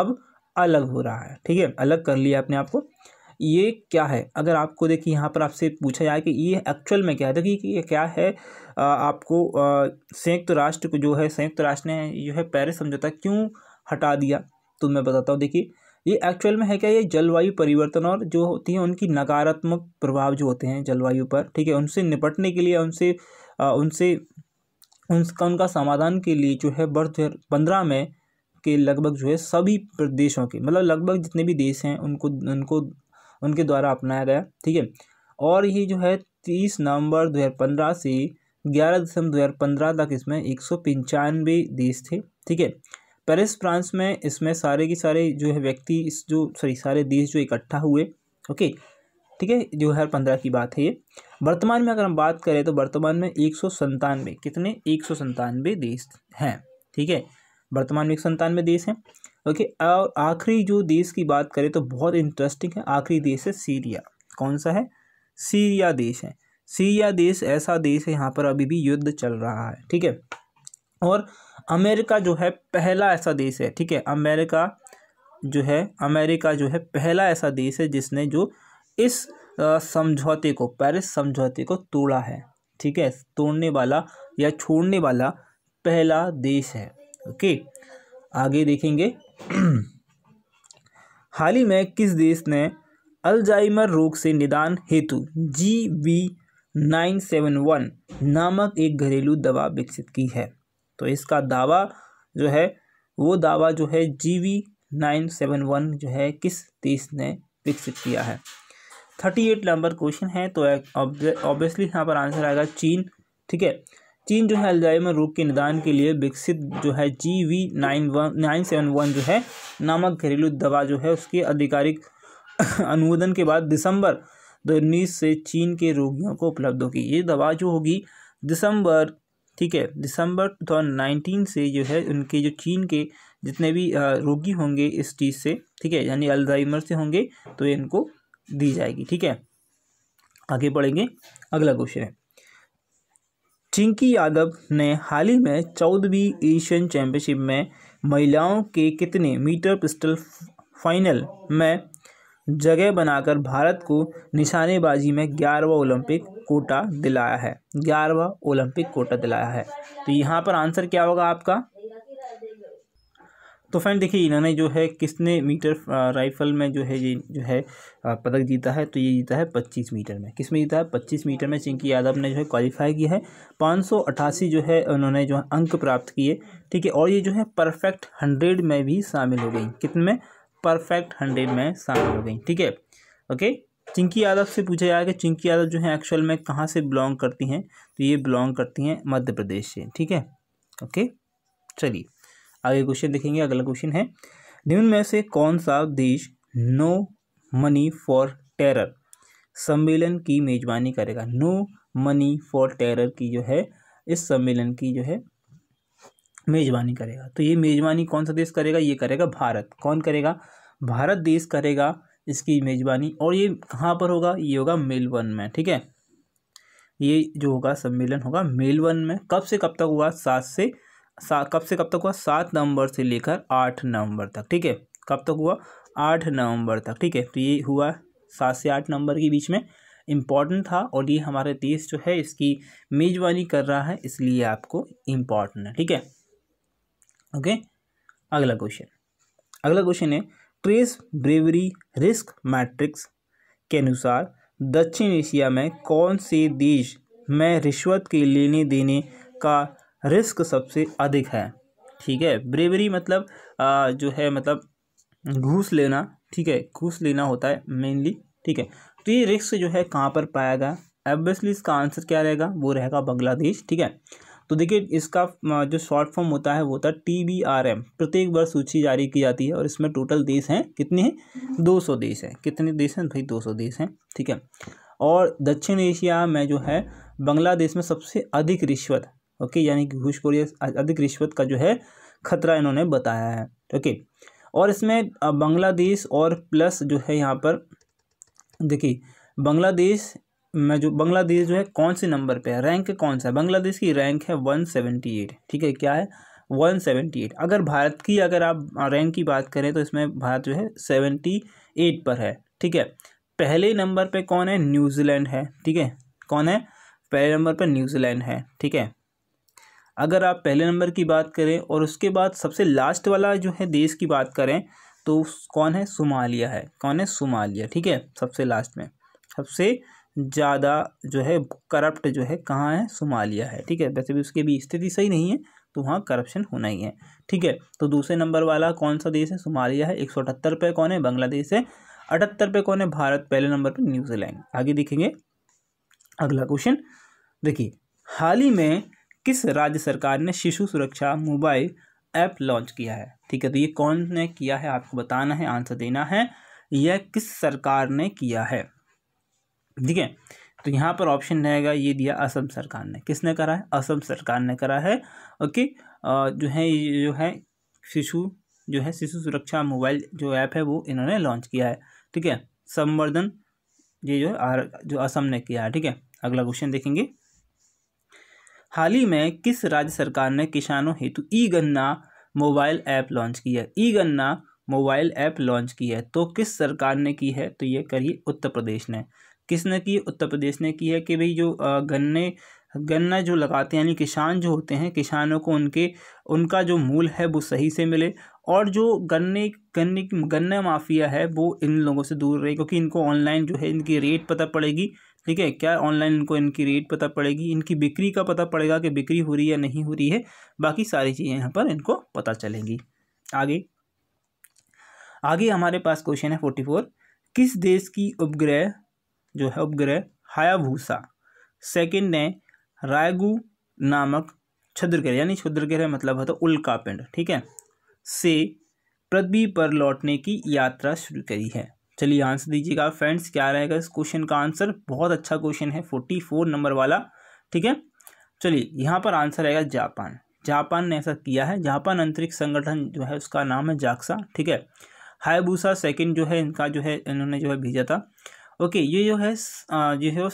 अब अलग हो रहा है। ठीक है, अलग कर लिया अपने आप को। ये क्या है? अगर आपको देखिए यहाँ पर आपसे पूछा जाए कि ये एक्चुअल में क्या है, देखिए कि ये क्या है। आ, आपको संयुक्त राष्ट्र को जो है संयुक्त राष्ट्र ने जो है पेरिस समझौता क्यों हटा दिया, तो मैं बताता हूँ। देखिए ये एक्चुअल में है क्या, ये जलवायु परिवर्तन और जो होती हैं उनकी नकारात्मक प्रभाव जो होते हैं जलवायु पर, ठीक है, उनसे निपटने के लिए, उनसे आ, उनसे उनका उनका समाधान के लिए जो है वर्ष पंद्रह में के लगभग जो है सभी प्रदेशों के, मतलब लगभग जितने भी देश हैं उनको उनको उनके द्वारा अपनाया गया। ठीक है, और ये जो है तीस नवंबर दो हज़ार पंद्रह से ग्यारह दिसंबर दो हज़ार पंद्रह तक इसमें एक सौ पंचानवे देश थे। ठीक है, पेरिस फ्रांस में इसमें सारे के सारे जो है व्यक्ति इस जो सॉरी सारे देश जो इकट्ठा हुए। ओके, ठीक है, दो हज़ार पंद्रह की बात है ये। वर्तमान में अगर हम बात करें तो वर्तमान में एक सौ संतानवे कितने एक सौ संतानवे देश हैं। ठीक है, वर्तमान में एक सौ संतानवे देश हैं। ओके, और आखिरी जो देश की बात करें तो बहुत इंटरेस्टिंग है, आखिरी देश है सीरिया। कौन सा है? सीरिया देश है। सीरिया देश ऐसा देश है यहाँ पर अभी भी युद्ध चल रहा है। ठीक है, और अमेरिका जो है पहला ऐसा देश है, ठीक है, अमेरिका जो है अमेरिका जो है पहला ऐसा देश है जिसने जो इस समझौते को, पेरिस समझौते को तोड़ा है। ठीक है, तोड़ने वाला या छोड़ने वाला पहला देश है। ओके, आगे देखेंगे हाल ही में किस देश ने अल्जाइमर रोग से निदान हेतु G V nine seven one नामक एक घरेलू दवा विकसित की है। तो इसका दावा जो है वो दावा जो है G V nine seven one जो है किस देश ने विकसित किया है। थर्टी एट नंबर क्वेश्चन है, तो ऑब्वियसली यहाँ पर आंसर आएगा चीन। ठीक है, चीन जो है अल्जाइमर रोग के निदान के लिए विकसित जो है G V nine one nine seven one जो है नामक घरेलू दवा जो है उसके आधिकारिक अनुमोदन के बाद दिसंबर दो हज़ार उन्नीस से चीन के रोगियों को उपलब्ध होगी। ये दवा जो होगी दिसंबर, ठीक है, दिसंबर दो हज़ार नाइनटीन से जो है उनके जो चीन के जितने भी रोगी होंगे इस चीज़ से, ठीक है, यानी अल्जाइमर से होंगे तो ये इनको दी जाएगी। ठीक है, आगे बढ़ेंगे। अगला क्वेश्चन है, चिंकी यादव ने हाल ही में चौदहवीं एशियन चैंपियनशिप में महिलाओं के कितने मीटर पिस्टल फाइनल में जगह बनाकर भारत को निशानेबाजी में ग्यारहवां ओलंपिक कोटा दिलाया है। ग्यारहवां ओलंपिक कोटा दिलाया है। तो यहाँ पर आंसर क्या होगा आपका? तो फ्रेंड देखिए, इन्होंने जो है किसने मीटर राइफल में जो है ये जो है पदक जीता है, तो ये जीता है पच्चीस मीटर में। किस में जीता है? पच्चीस मीटर में चिंकी यादव ने जो है क्वालिफाई किया है। पाँच सौ अट्ठासी जो है उन्होंने जो है अंक प्राप्त किए। ठीक है, और ये जो है परफेक्ट हंड्रेड में भी शामिल हो गई। कितने में? परफेक्ट हंड्रेड में शामिल हो गई। ठीक है, ओके। चिंकी यादव से पूछा जाए कि चिंकी यादव जो है एक्चुअल में कहाँ से बिलोंग करती हैं, तो ये बिलोंग करती हैं मध्य प्रदेश से। ठीक है, ओके, चलिए आगे क्वेश्चन देखेंगे। अगला क्वेश्चन है, निम्न में से कौन सा देश नो मनी फॉर टेरर सम्मेलन की मेजबानी करेगा? नो मनी फॉर टेरर की जो है इस सम्मेलन की जो है मेजबानी करेगा। तो ये मेजबानी कौन सा देश करेगा? ये करेगा भारत। कौन करेगा? भारत देश करेगा इसकी मेजबानी। और ये कहाँ पर होगा? ये होगा मेलबर्न में। ठीक है, ये जो होगा सम्मेलन होगा मेलबर्न में। कब से कब तक हुआ? सात से सा कब से कब तक हुआ? सात नवंबर से लेकर आठ नवंबर तक। ठीक है, कब तक हुआ? आठ नवंबर तक। ठीक है, तो ये हुआ सात से आठ नवंबर के बीच में, इम्पॉर्टेंट था। और ये हमारे देश जो है इसकी मेजबानी कर रहा है, इसलिए आपको इम्पॉर्टेंट है। ठीक है, ओके। अगला क्वेश्चन अगला क्वेश्चन है, ट्रेस ब्रेवरी रिस्क मैट्रिक्स के अनुसार दक्षिण एशिया में कौन से देश में रिश्वत के लेने देने का रिस्क सबसे अधिक है? ठीक है, ब्रेवरी मतलब आ, जो है मतलब घूस लेना। ठीक है, घूस लेना होता है मेनली। ठीक है, तो ये रिस्क जो है कहाँ पर पाया गया? ऑब्वियसली इसका आंसर क्या रहेगा? वो रहेगा बांग्लादेश। ठीक है, तो देखिए इसका जो शॉर्ट फॉर्म होता है वो होता है टी बी आर एम। प्रत्येक वर्ष सूची जारी की जाती है और इसमें टोटल देश हैं कितने हैं? दो सौ देश हैं। कितने देश हैं भाई? दो सौ देश हैं। ठीक है, और दक्षिण एशिया में जो है बांग्लादेश में सबसे अधिक रिश्वत, ओके, यानी कि घूसखोरी अधिक रिश्वत का जो है खतरा इन्होंने बताया है। ओके, और इसमें बांग्लादेश और प्लस जो है यहाँ पर देखिए बांग्लादेश में जो बांग्लादेश जो है कौन से नंबर पे है, रैंक कौन सा है, बांग्लादेश की रैंक है वन सेवेंटी एट। ठीक है, क्या है वन सेवेंटी एट। अगर भारत की अगर आप रैंक की बात करें तो इसमें भारत जो है सेवेंटी एट पर है। ठीक है, पहले नंबर पे कौन है, न्यूजीलैंड है। ठीक है, कौन है पहले नंबर पे, न्यूजीलैंड है। ठीक है, अगर आप पहले नंबर की बात करें और उसके बाद सबसे लास्ट वाला जो है देश की बात करें तो कौन है, सोमालिया है। कौन है, सोमालिया। ठीक है, सबसे लास्ट में सबसे ज़्यादा जो है करप्ट जो है कहाँ है, सोमालिया है। ठीक है, वैसे भी उसकी भी स्थिति सही नहीं है तो वहाँ करप्शन होना ही है। ठीक है, तो दूसरे नंबर वाला कौन सा देश है, सोमालिया है। एक सौ अठहत्तर पे कौन है, बांग्लादेश है। अठहत्तर पे कौन है, भारत। पहले नंबर पे न्यूजीलैंड। आगे देखेंगे अगला क्वेश्चन। देखिए, हाल ही में किस राज्य सरकार ने शिशु सुरक्षा मोबाइल ऐप लॉन्च किया है। ठीक है, तो ये कौन ने किया है आपको बताना है, आंसर देना है, यह किस सरकार ने किया है। ठीक है, तो यहाँ पर ऑप्शन रहेगा, ये दिया असम सरकार ने। किसने करा है, असम सरकार ने करा है। ओके, जो है ये जो है शिशु जो है शिशु सुरक्षा मोबाइल जो ऐप है वो इन्होंने लॉन्च किया है। ठीक है, संवर्धन ये जो है जो असम ने किया है। ठीक है, अगला क्वेश्चन देखेंगे। हाल ही में किस राज्य सरकार ने किसानों हेतु ई गन्ना मोबाइल ऐप लॉन्च की है। ई गन्ना मोबाइल ऐप लॉन्च की है तो किस सरकार ने की है, तो ये करिए उत्तर प्रदेश ने। किसने की, उत्तर प्रदेश ने की है कि भाई जो गन्ने गन्ना जो लगाते हैं यानी किसान जो होते हैं, किसानों को उनके उनका जो मूल है वो सही से मिले और जो गन्ने गन्ने गन्ना माफिया है वो इन लोगों से दूर रहे, क्योंकि इनको ऑनलाइन जो है इनकी रेट पता पड़ेगी। ठीक है, क्या ऑनलाइन इनको इनकी रेट पता पड़ेगी, इनकी बिक्री का पता पड़ेगा कि बिक्री हो रही है या नहीं हो रही है, बाकी सारी चीज़ें यहाँ पर इनको पता चलेंगी। आगे आगे हमारे पास क्वेश्चन है फोर्टी फोर। किस देश की उपग्रह जो है उपग्रह हायाबूसा सेकंड ने रायगू नामक क्षुद्रग्रह यानी क्षुद्रग्रह मतलब होता है उल्का पिंड, ठीक है, से पृथ्वी पर लौटने की यात्रा शुरू करी है। चलिए आंसर दीजिएगा फ्रेंड्स, क्या रहेगा इस क्वेश्चन का आंसर। बहुत अच्छा क्वेश्चन है फोर्टी फोर नंबर वाला। ठीक है, चलिए यहाँ पर आंसर रहेगा जापान। जापान ने ऐसा किया है। जापान अंतरिक्ष संगठन जो है उसका नाम है जाक्सा। ठीक है, हायाबूसा सेकंड जो है इनका जो है इन्होंने जो है भेजा था। ओके, ये जो है ये जो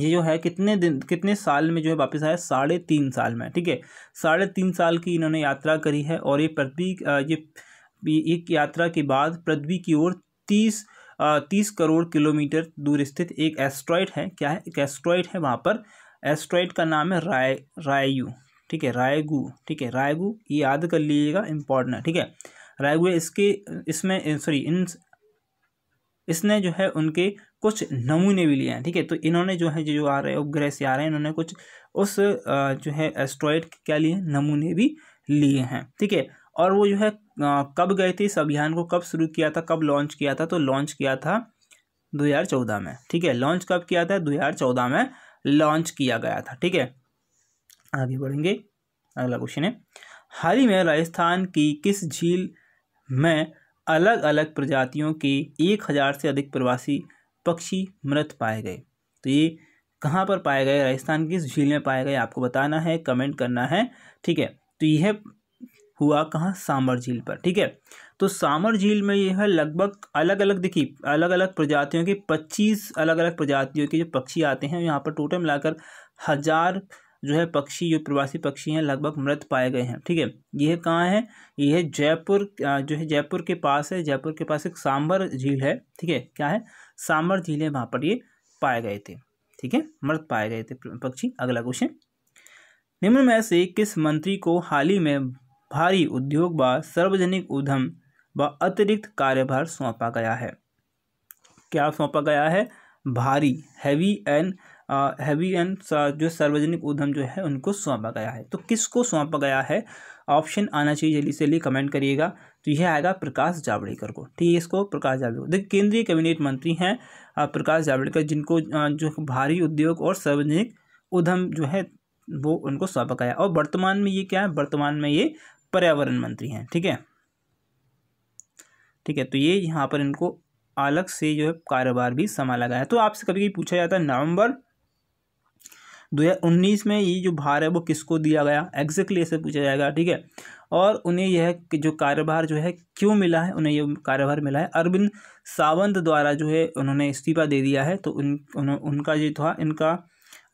ये जो है कितने दिन कितने साल में जो है वापस आया, साढ़े तीन साल में। ठीक है, साढ़े तीन साल की इन्होंने यात्रा करी है और ये पृथ्वी ये एक यात्रा के बाद पृथ्वी की ओर तीस तीस करोड़ किलोमीटर दूर स्थित एक एस्ट्रॉइड है। क्या है, एक एस्ट्रॉइड है, वहाँ पर एस्ट्रॉइड का नाम है राय रायू ठीक है रायगू ठीक है रायगू ये याद कर लीजिएगा, इम्पोर्टेंट है। ठीक है, रायगू इसके इसमें सॉरी इन इसने जो है उनके कुछ नमूने भी लिए हैं। ठीक है, तो इन्होंने जो है जो आ रहे हैं उपग्रह से आ रहे हैं, इन्होंने कुछ उस जो है एस्ट्रॉइड के क्या लिए नमूने भी लिए हैं। ठीक है, और वो जो है कब गए थे, इस अभियान को कब शुरू किया था, कब लॉन्च किया था, तो लॉन्च किया था दो हज़ार चौदह में। ठीक है, लॉन्च कब किया था, दो हज़ार चौदह में लॉन्च किया गया था। ठीक है, आगे बढ़ेंगे। अगला क्वेश्चन है, हाल ही में राजस्थान की किस झील में अलग अलग प्रजातियों के एक हज़ार से अधिक प्रवासी पक्षी मृत पाए गए। तो ये कहाँ पर पाए गए, राजस्थान की किस झील में पाए गए, आपको बताना है, कमेंट करना है। ठीक है, तो यह हुआ कहाँ, सांबर झील पर। ठीक है, तो सांबर झील में यह है लगभग अलग अलग देखिए अलग अलग प्रजातियों के पच्चीस अलग अलग प्रजातियों के जो पक्षी आते हैं यहाँ पर, टोटल मिलाकर हजार जो है पक्षी जो प्रवासी पक्षी हैं लगभग मृत पाए गए हैं। ठीक है, यह कहाँ है, यह जयपुर जो है जयपुर के पास है जयपुर के पास एक सांबर झील है। ठीक है, क्या है, सांबर झील है, वहाँ पर ये पाए गए थे। ठीक है, मृत पाए गए थे पक्षी। अगला क्वेश्चन, निम्न में से किस मंत्री को हाल ही में भारी उद्योग व सार्वजनिक उद्यम व अतिरिक्त कार्यभार सौंपा गया है। क्या सौंपा गया है, भारी हैवी एंड हैवी एंड जो सार्वजनिक उद्यम जो है उनको सौंपा गया है। तो किसको सौंपा गया है, ऑप्शन आना चाहिए, जल्दी से जल्दी कमेंट करिएगा। तो यह आएगा प्रकाश जावड़ेकर को। ठीक है, इसको प्रकाश जावड़ेकर देखिए केंद्रीय कैबिनेट मंत्री हैं प्रकाश जावड़ेकर, जिनको जो भारी उद्योग और सार्वजनिक उद्यम जो है वो उनको सौंपा गया। और वर्तमान में ये क्या है, वर्तमान में ये पर्यावरण मंत्री हैं। ठीक है, ठीक है, तो ये यहाँ पर इनको अलग से जो है कारोबार भी संभाला गया है। तो आपसे कभी कभी पूछा जाता है नवंबर दो हज़ार उन्नीस में ये जो भार है वो किसको दिया गया, एग्जैक्टली ऐसे पूछा जाएगा, ठीक है। और उन्हें यह जो कार्यभार जो है क्यों मिला है, उन्हें ये कार्यभार मिला है अरविंद सावंत द्वारा जो है उन्होंने इस्तीफा दे दिया है। तो उन, उन उनका ये था, इनका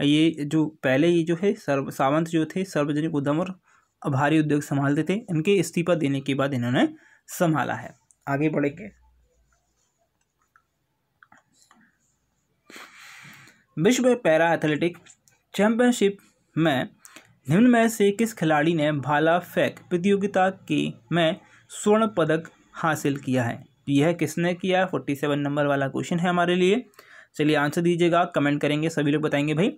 ये जो पहले ये जो है सर्व सावंत जो थे सार्वजनिक उद्यम और भारी उद्योग संभालते थे, इनके इस्तीफा देने के बाद इन्होंने संभाला है। आगे बढ़ेंगे, विश्व पैरा एथलेटिक चैंपियनशिप में निम्न में से किस खिलाड़ी ने भाला फेंक प्रतियोगिता की में स्वर्ण पदक हासिल किया है? यह किसने किया, फोर्टी सेवन नंबर वाला क्वेश्चन है हमारे लिए। चलिए आंसर दीजिएगा, कमेंट करेंगे सभी लोग, बताएंगे भाई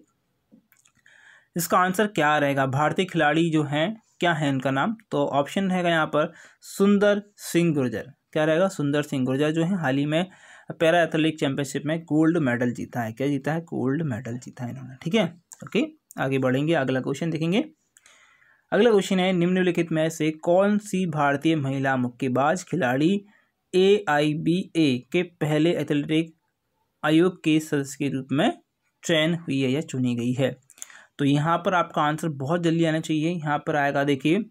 इसका आंसर क्या रहेगा। भारतीय खिलाड़ी जो हैं, क्या है इनका नाम, तो ऑप्शन रहेगा यहाँ पर सुंदर सिंह गुर्जर। क्या रहेगा, सुंदर सिंह गुर्जर जो है हाल ही में पैरा एथलेटिक चैंपियनशिप में गोल्ड मेडल जीता है। क्या जीता है, गोल्ड मेडल जीता है इन्होंने, ठीक है। ओके, आगे बढ़ेंगे, अगला क्वेश्चन देखेंगे। अगला क्वेश्चन है, निम्नलिखित में से कौन सी भारतीय महिला मुक्केबाज खिलाड़ी ए आई बी ए के पहले एथलेटिक आयोग के सदस्य के रूप में चयन हुई है या चुनी गई है? तो यहाँ पर आपका आंसर बहुत जल्दी आना चाहिए, यहाँ पर आएगा, देखिए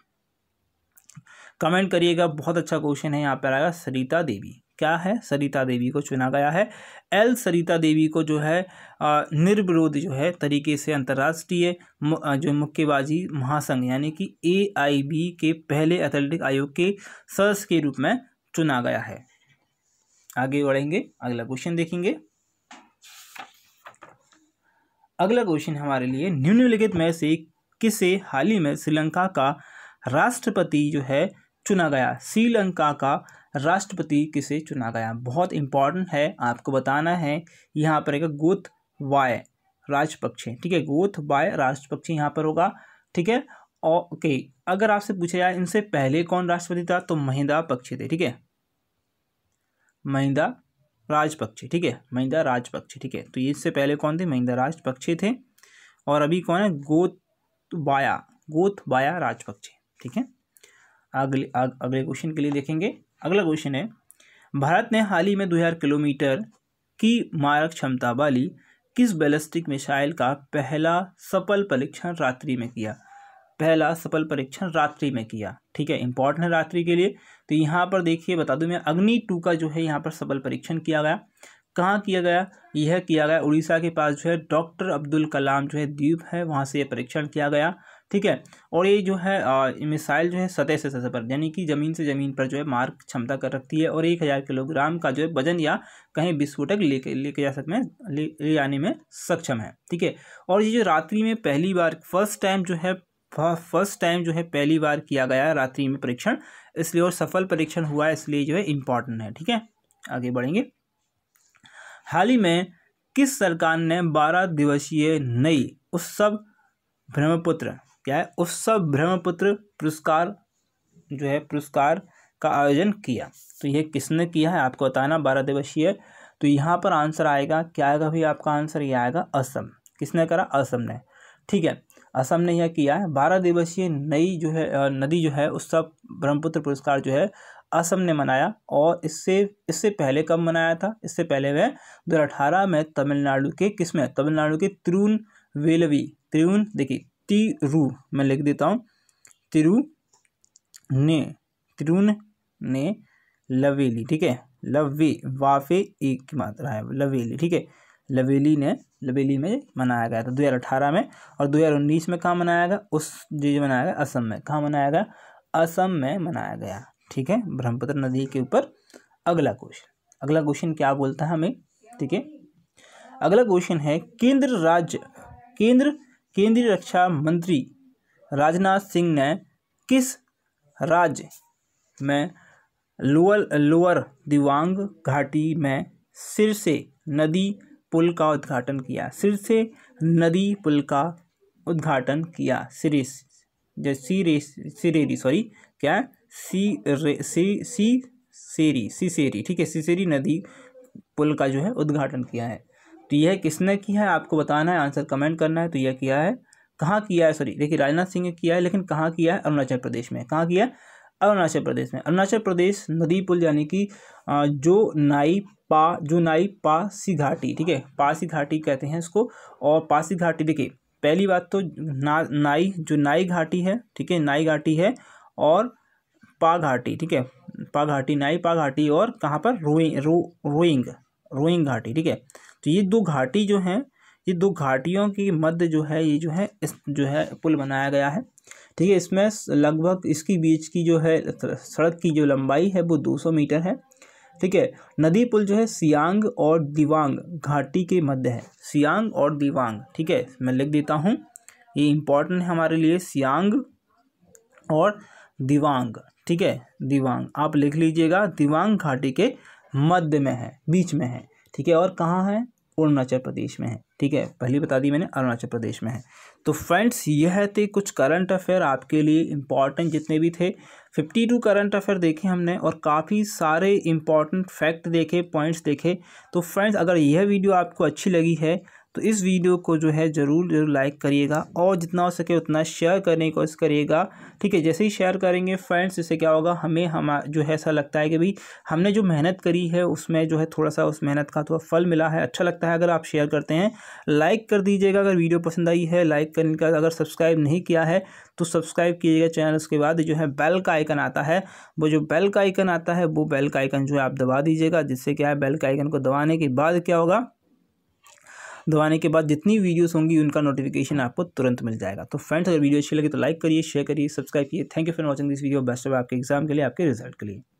कमेंट करिएगा, बहुत अच्छा क्वेश्चन है। यहाँ पर आएगा सरिता देवी। क्या है, सरिता देवी को चुना गया है। एल सरिता देवी को जो है निर्विरोध जो है तरीके से अंतर्राष्ट्रीय जो मुक्केबाजी महासंघ यानी कि ए आई बी के पहले एथलेटिक आयोग के सदस्य के रूप में चुना गया है। आगे बढ़ेंगे, अगला क्वेश्चन देखेंगे। अगला क्वेश्चन हमारे लिए, निम्नलिखित में से किसे हाल ही में श्रीलंका का राष्ट्रपति जो है चुना गया? श्रीलंका का राष्ट्रपति किसे चुना गया, बहुत इंपॉर्टेंट है, आपको बताना है। यहाँ पर एक गोथबाय राजपक्षे, ठीक है, गोथबाय राजपक्षे यहाँ पर होगा, ठीक है। ओके, अगर आपसे पूछा जाए इनसे पहले कौन राष्ट्रपति था, तो महिंदा पक्षे थे, ठीक है, महिंदा राजपक्षे, ठीक है, महिंदा राजपक्षे, ठीक है। तो इससे पहले कौन थे, महिंदा राजपक्षे थे, और अभी कौन है, गोथबाया गोथबाया राजपक्षे, ठीक है। अगले आग, अगले क्वेश्चन के लिए देखेंगे। अगला क्वेश्चन है, भारत ने हाल ही में दो हज़ार किलोमीटर की मारक क्षमता वाली किस बैलिस्टिक मिसाइल का पहला सफल परीक्षण रात्रि में किया? पहला सफल परीक्षण रात्रि में किया, ठीक है, इंपॉर्टेंट है रात्रि के लिए। तो यहाँ पर देखिए बता दूँ मैं, अग्नि टू का जो है यहाँ पर सफल परीक्षण किया गया। कहाँ किया गया, यह किया गया उड़ीसा के पास जो है डॉक्टर अब्दुल कलाम जो है द्वीप है, वहाँ से यह परीक्षण किया गया, ठीक है। और ये जो है मिसाइल जो है सतह से सतह पर यानी कि ज़मीन से ज़मीन पर जो है मार क्षमता कर रखती है, और एक हज़ार किलोग्राम का जो है वजन या कहीं विस्फोटक लेके लेके जा सकते हैं, ले, ले आने में सक्षम है, ठीक है। और ये जो रात्रि में पहली बार फर्स्ट टाइम जो है फर्स्ट टाइम जो है पहली बार किया गया रात्रि में परीक्षण, इसलिए और सफल परीक्षण हुआ है, इसलिए जो है इम्पॉर्टेंट है, ठीक है। आगे बढ़ेंगे, हाल ही में किस सरकार ने बारह दिवसीय नई उत्सव ब्रह्मपुत्र, क्या है, उत्सव ब्रह्मपुत्र पुरस्कार जो है पुरस्कार का आयोजन किया? तो यह किसने किया है, आपको बताना, बारह दिवसीय। तो यहाँ पर आंसर आएगा, क्या आएगा भाई आपका आंसर, यह आएगा असम। किसने करा, असम ने, ठीक है, असम ने यह किया है। बारह दिवसीय नई जो है नदी जो है उत्सव ब्रह्मपुत्र पुरस्कार जो है असम ने मनाया, और इससे इससे पहले कब मनाया था, इससे पहले वह दो हज़ार अठारह में तमिलनाडु के किस में तमिलनाडु के तिरुन वेलवी तिरुन देखिए तिरू मैं लिख देता हूँ तिरू ने तिरुन ने लवेली, ठीक है, लवे वाफे एक की मात्रा है लवेली, ठीक है, लवेली ने लवेली में मनाया गया था दो हज़ार अठारह में। और दो हज़ार उन्नीस में कहाँ मनाया गया, उस जो मनाया गया असम में, कहाँ मनाया गया, असम में मनाया गया, ठीक है, ब्रह्मपुत्र नदी के ऊपर। अगला क्वेश्चन अगला क्वेश्चन क्या बोलता है हमें, ठीक है। अगला क्वेश्चन है, केंद्र राज्य केंद्र केंद्रीय रक्षा मंत्री राजनाथ सिंह ने किस राज्य में लोअर लोअर दिवांग घाटी में सिरसे नदी पुल का उद्घाटन किया? सिरसे नदी पुल का उद्घाटन किया, सिरेस जो सिरे सिरेरी सॉरी क्या सी रे सी सी सेरी सिसेरी ठीक है सिसेरी नदी पुल का जो है उद्घाटन किया है। तो यह किसने किया है, आपको बताना है, आंसर कमेंट करना है। तो यह किया है, कहाँ किया है, सॉरी देखिए राजनाथ सिंह ने किया है, लेकिन कहाँ किया है, अरुणाचल प्रदेश में। कहाँ किया है, अरुणाचल प्रदेश में। अरुणाचल प्रदेश नदी पुल यानी कि जो नाई पा जो नाई पासी घाटी, ठीक है, पासी घाटी कहते हैं इसको। और पासी घाटी देखिए पहली बात तो ना नाई जो नाई घाटी है, ठीक है, नाई घाटी है और पा घाटी, ठीक है, पा घाटी, नाई पा घाटी और कहाँ पर रोइंग रो, रोइंग रोइंग घाटी, ठीक है। तो ये दो घाटी जो हैं, ये दो घाटियों के मध्य जो है ये जो है इस जो है पुल बनाया गया है, ठीक है। इसमें लगभग इसकी बीच की जो है सड़क की जो लंबाई है वो दो सौ मीटर है, ठीक है। नदी पुल जो है सियांग और दिवांग घाटी के मध्य है, सियांग और दिवांग, ठीक है। मैं लिख देता हूँ, ये इम्पॉर्टेंट है हमारे लिए, सियांग और दिवांग, ठीक है, दिवांग आप लिख लीजिएगा। दिवांग घाटी के मध्य में है, बीच में है, ठीक है। और कहाँ है? अरुणाचल प्रदेश में है, ठीक है, पहले बता दी मैंने, अरुणाचल प्रदेश में है। तो फ्रेंड्स, यह थे कुछ करंट अफेयर आपके लिए इम्पॉर्टेंट जितने भी थे। फिफ्टी टू करंट अफेयर देखे हमने और काफ़ी सारे इम्पॉर्टेंट फैक्ट देखे, पॉइंट्स देखे। तो फ्रेंड्स, अगर यह वीडियो आपको अच्छी लगी है तो इस वीडियो को जो है ज़रूर जरूर लाइक करिएगा और जितना हो सके उतना शेयर करने की कोशिश करिएगा, ठीक है। जैसे ही शेयर करेंगे फ्रेंड्स, इससे क्या होगा, हमें हम जो है ऐसा लगता है कि भाई हमने जो मेहनत करी है उसमें जो है थोड़ा सा उस मेहनत का थोड़ा फल मिला है, अच्छा लगता है अगर आप शेयर करते हैं। लाइक कर दीजिएगा अगर वीडियो पसंद आई है, लाइक करने का। अगर सब्सक्राइब नहीं किया है तो सब्सक्राइब कीजिएगा चैनल। उसके बाद जो है बेल का आइकन आता है, वो जो बेल का आइकन आता है वो बेल का आइकन जो है आप दबा दीजिएगा, जिससे क्या है, बेल का आइकन को दबाने के बाद क्या होगा, दबाने के बाद जितनी वीडियोस होंगी उनका नोटिफिकेशन आपको तुरंत मिल जाएगा। तो फ्रेंड्स, अगर वीडियो अच्छी लगी तो लाइक करिए, शेयर करिए, सब्सक्राइब करिए। Thank you for watching this video. Best of आपके एग्जाम के लिए, आपके रिजल्ट के लिए।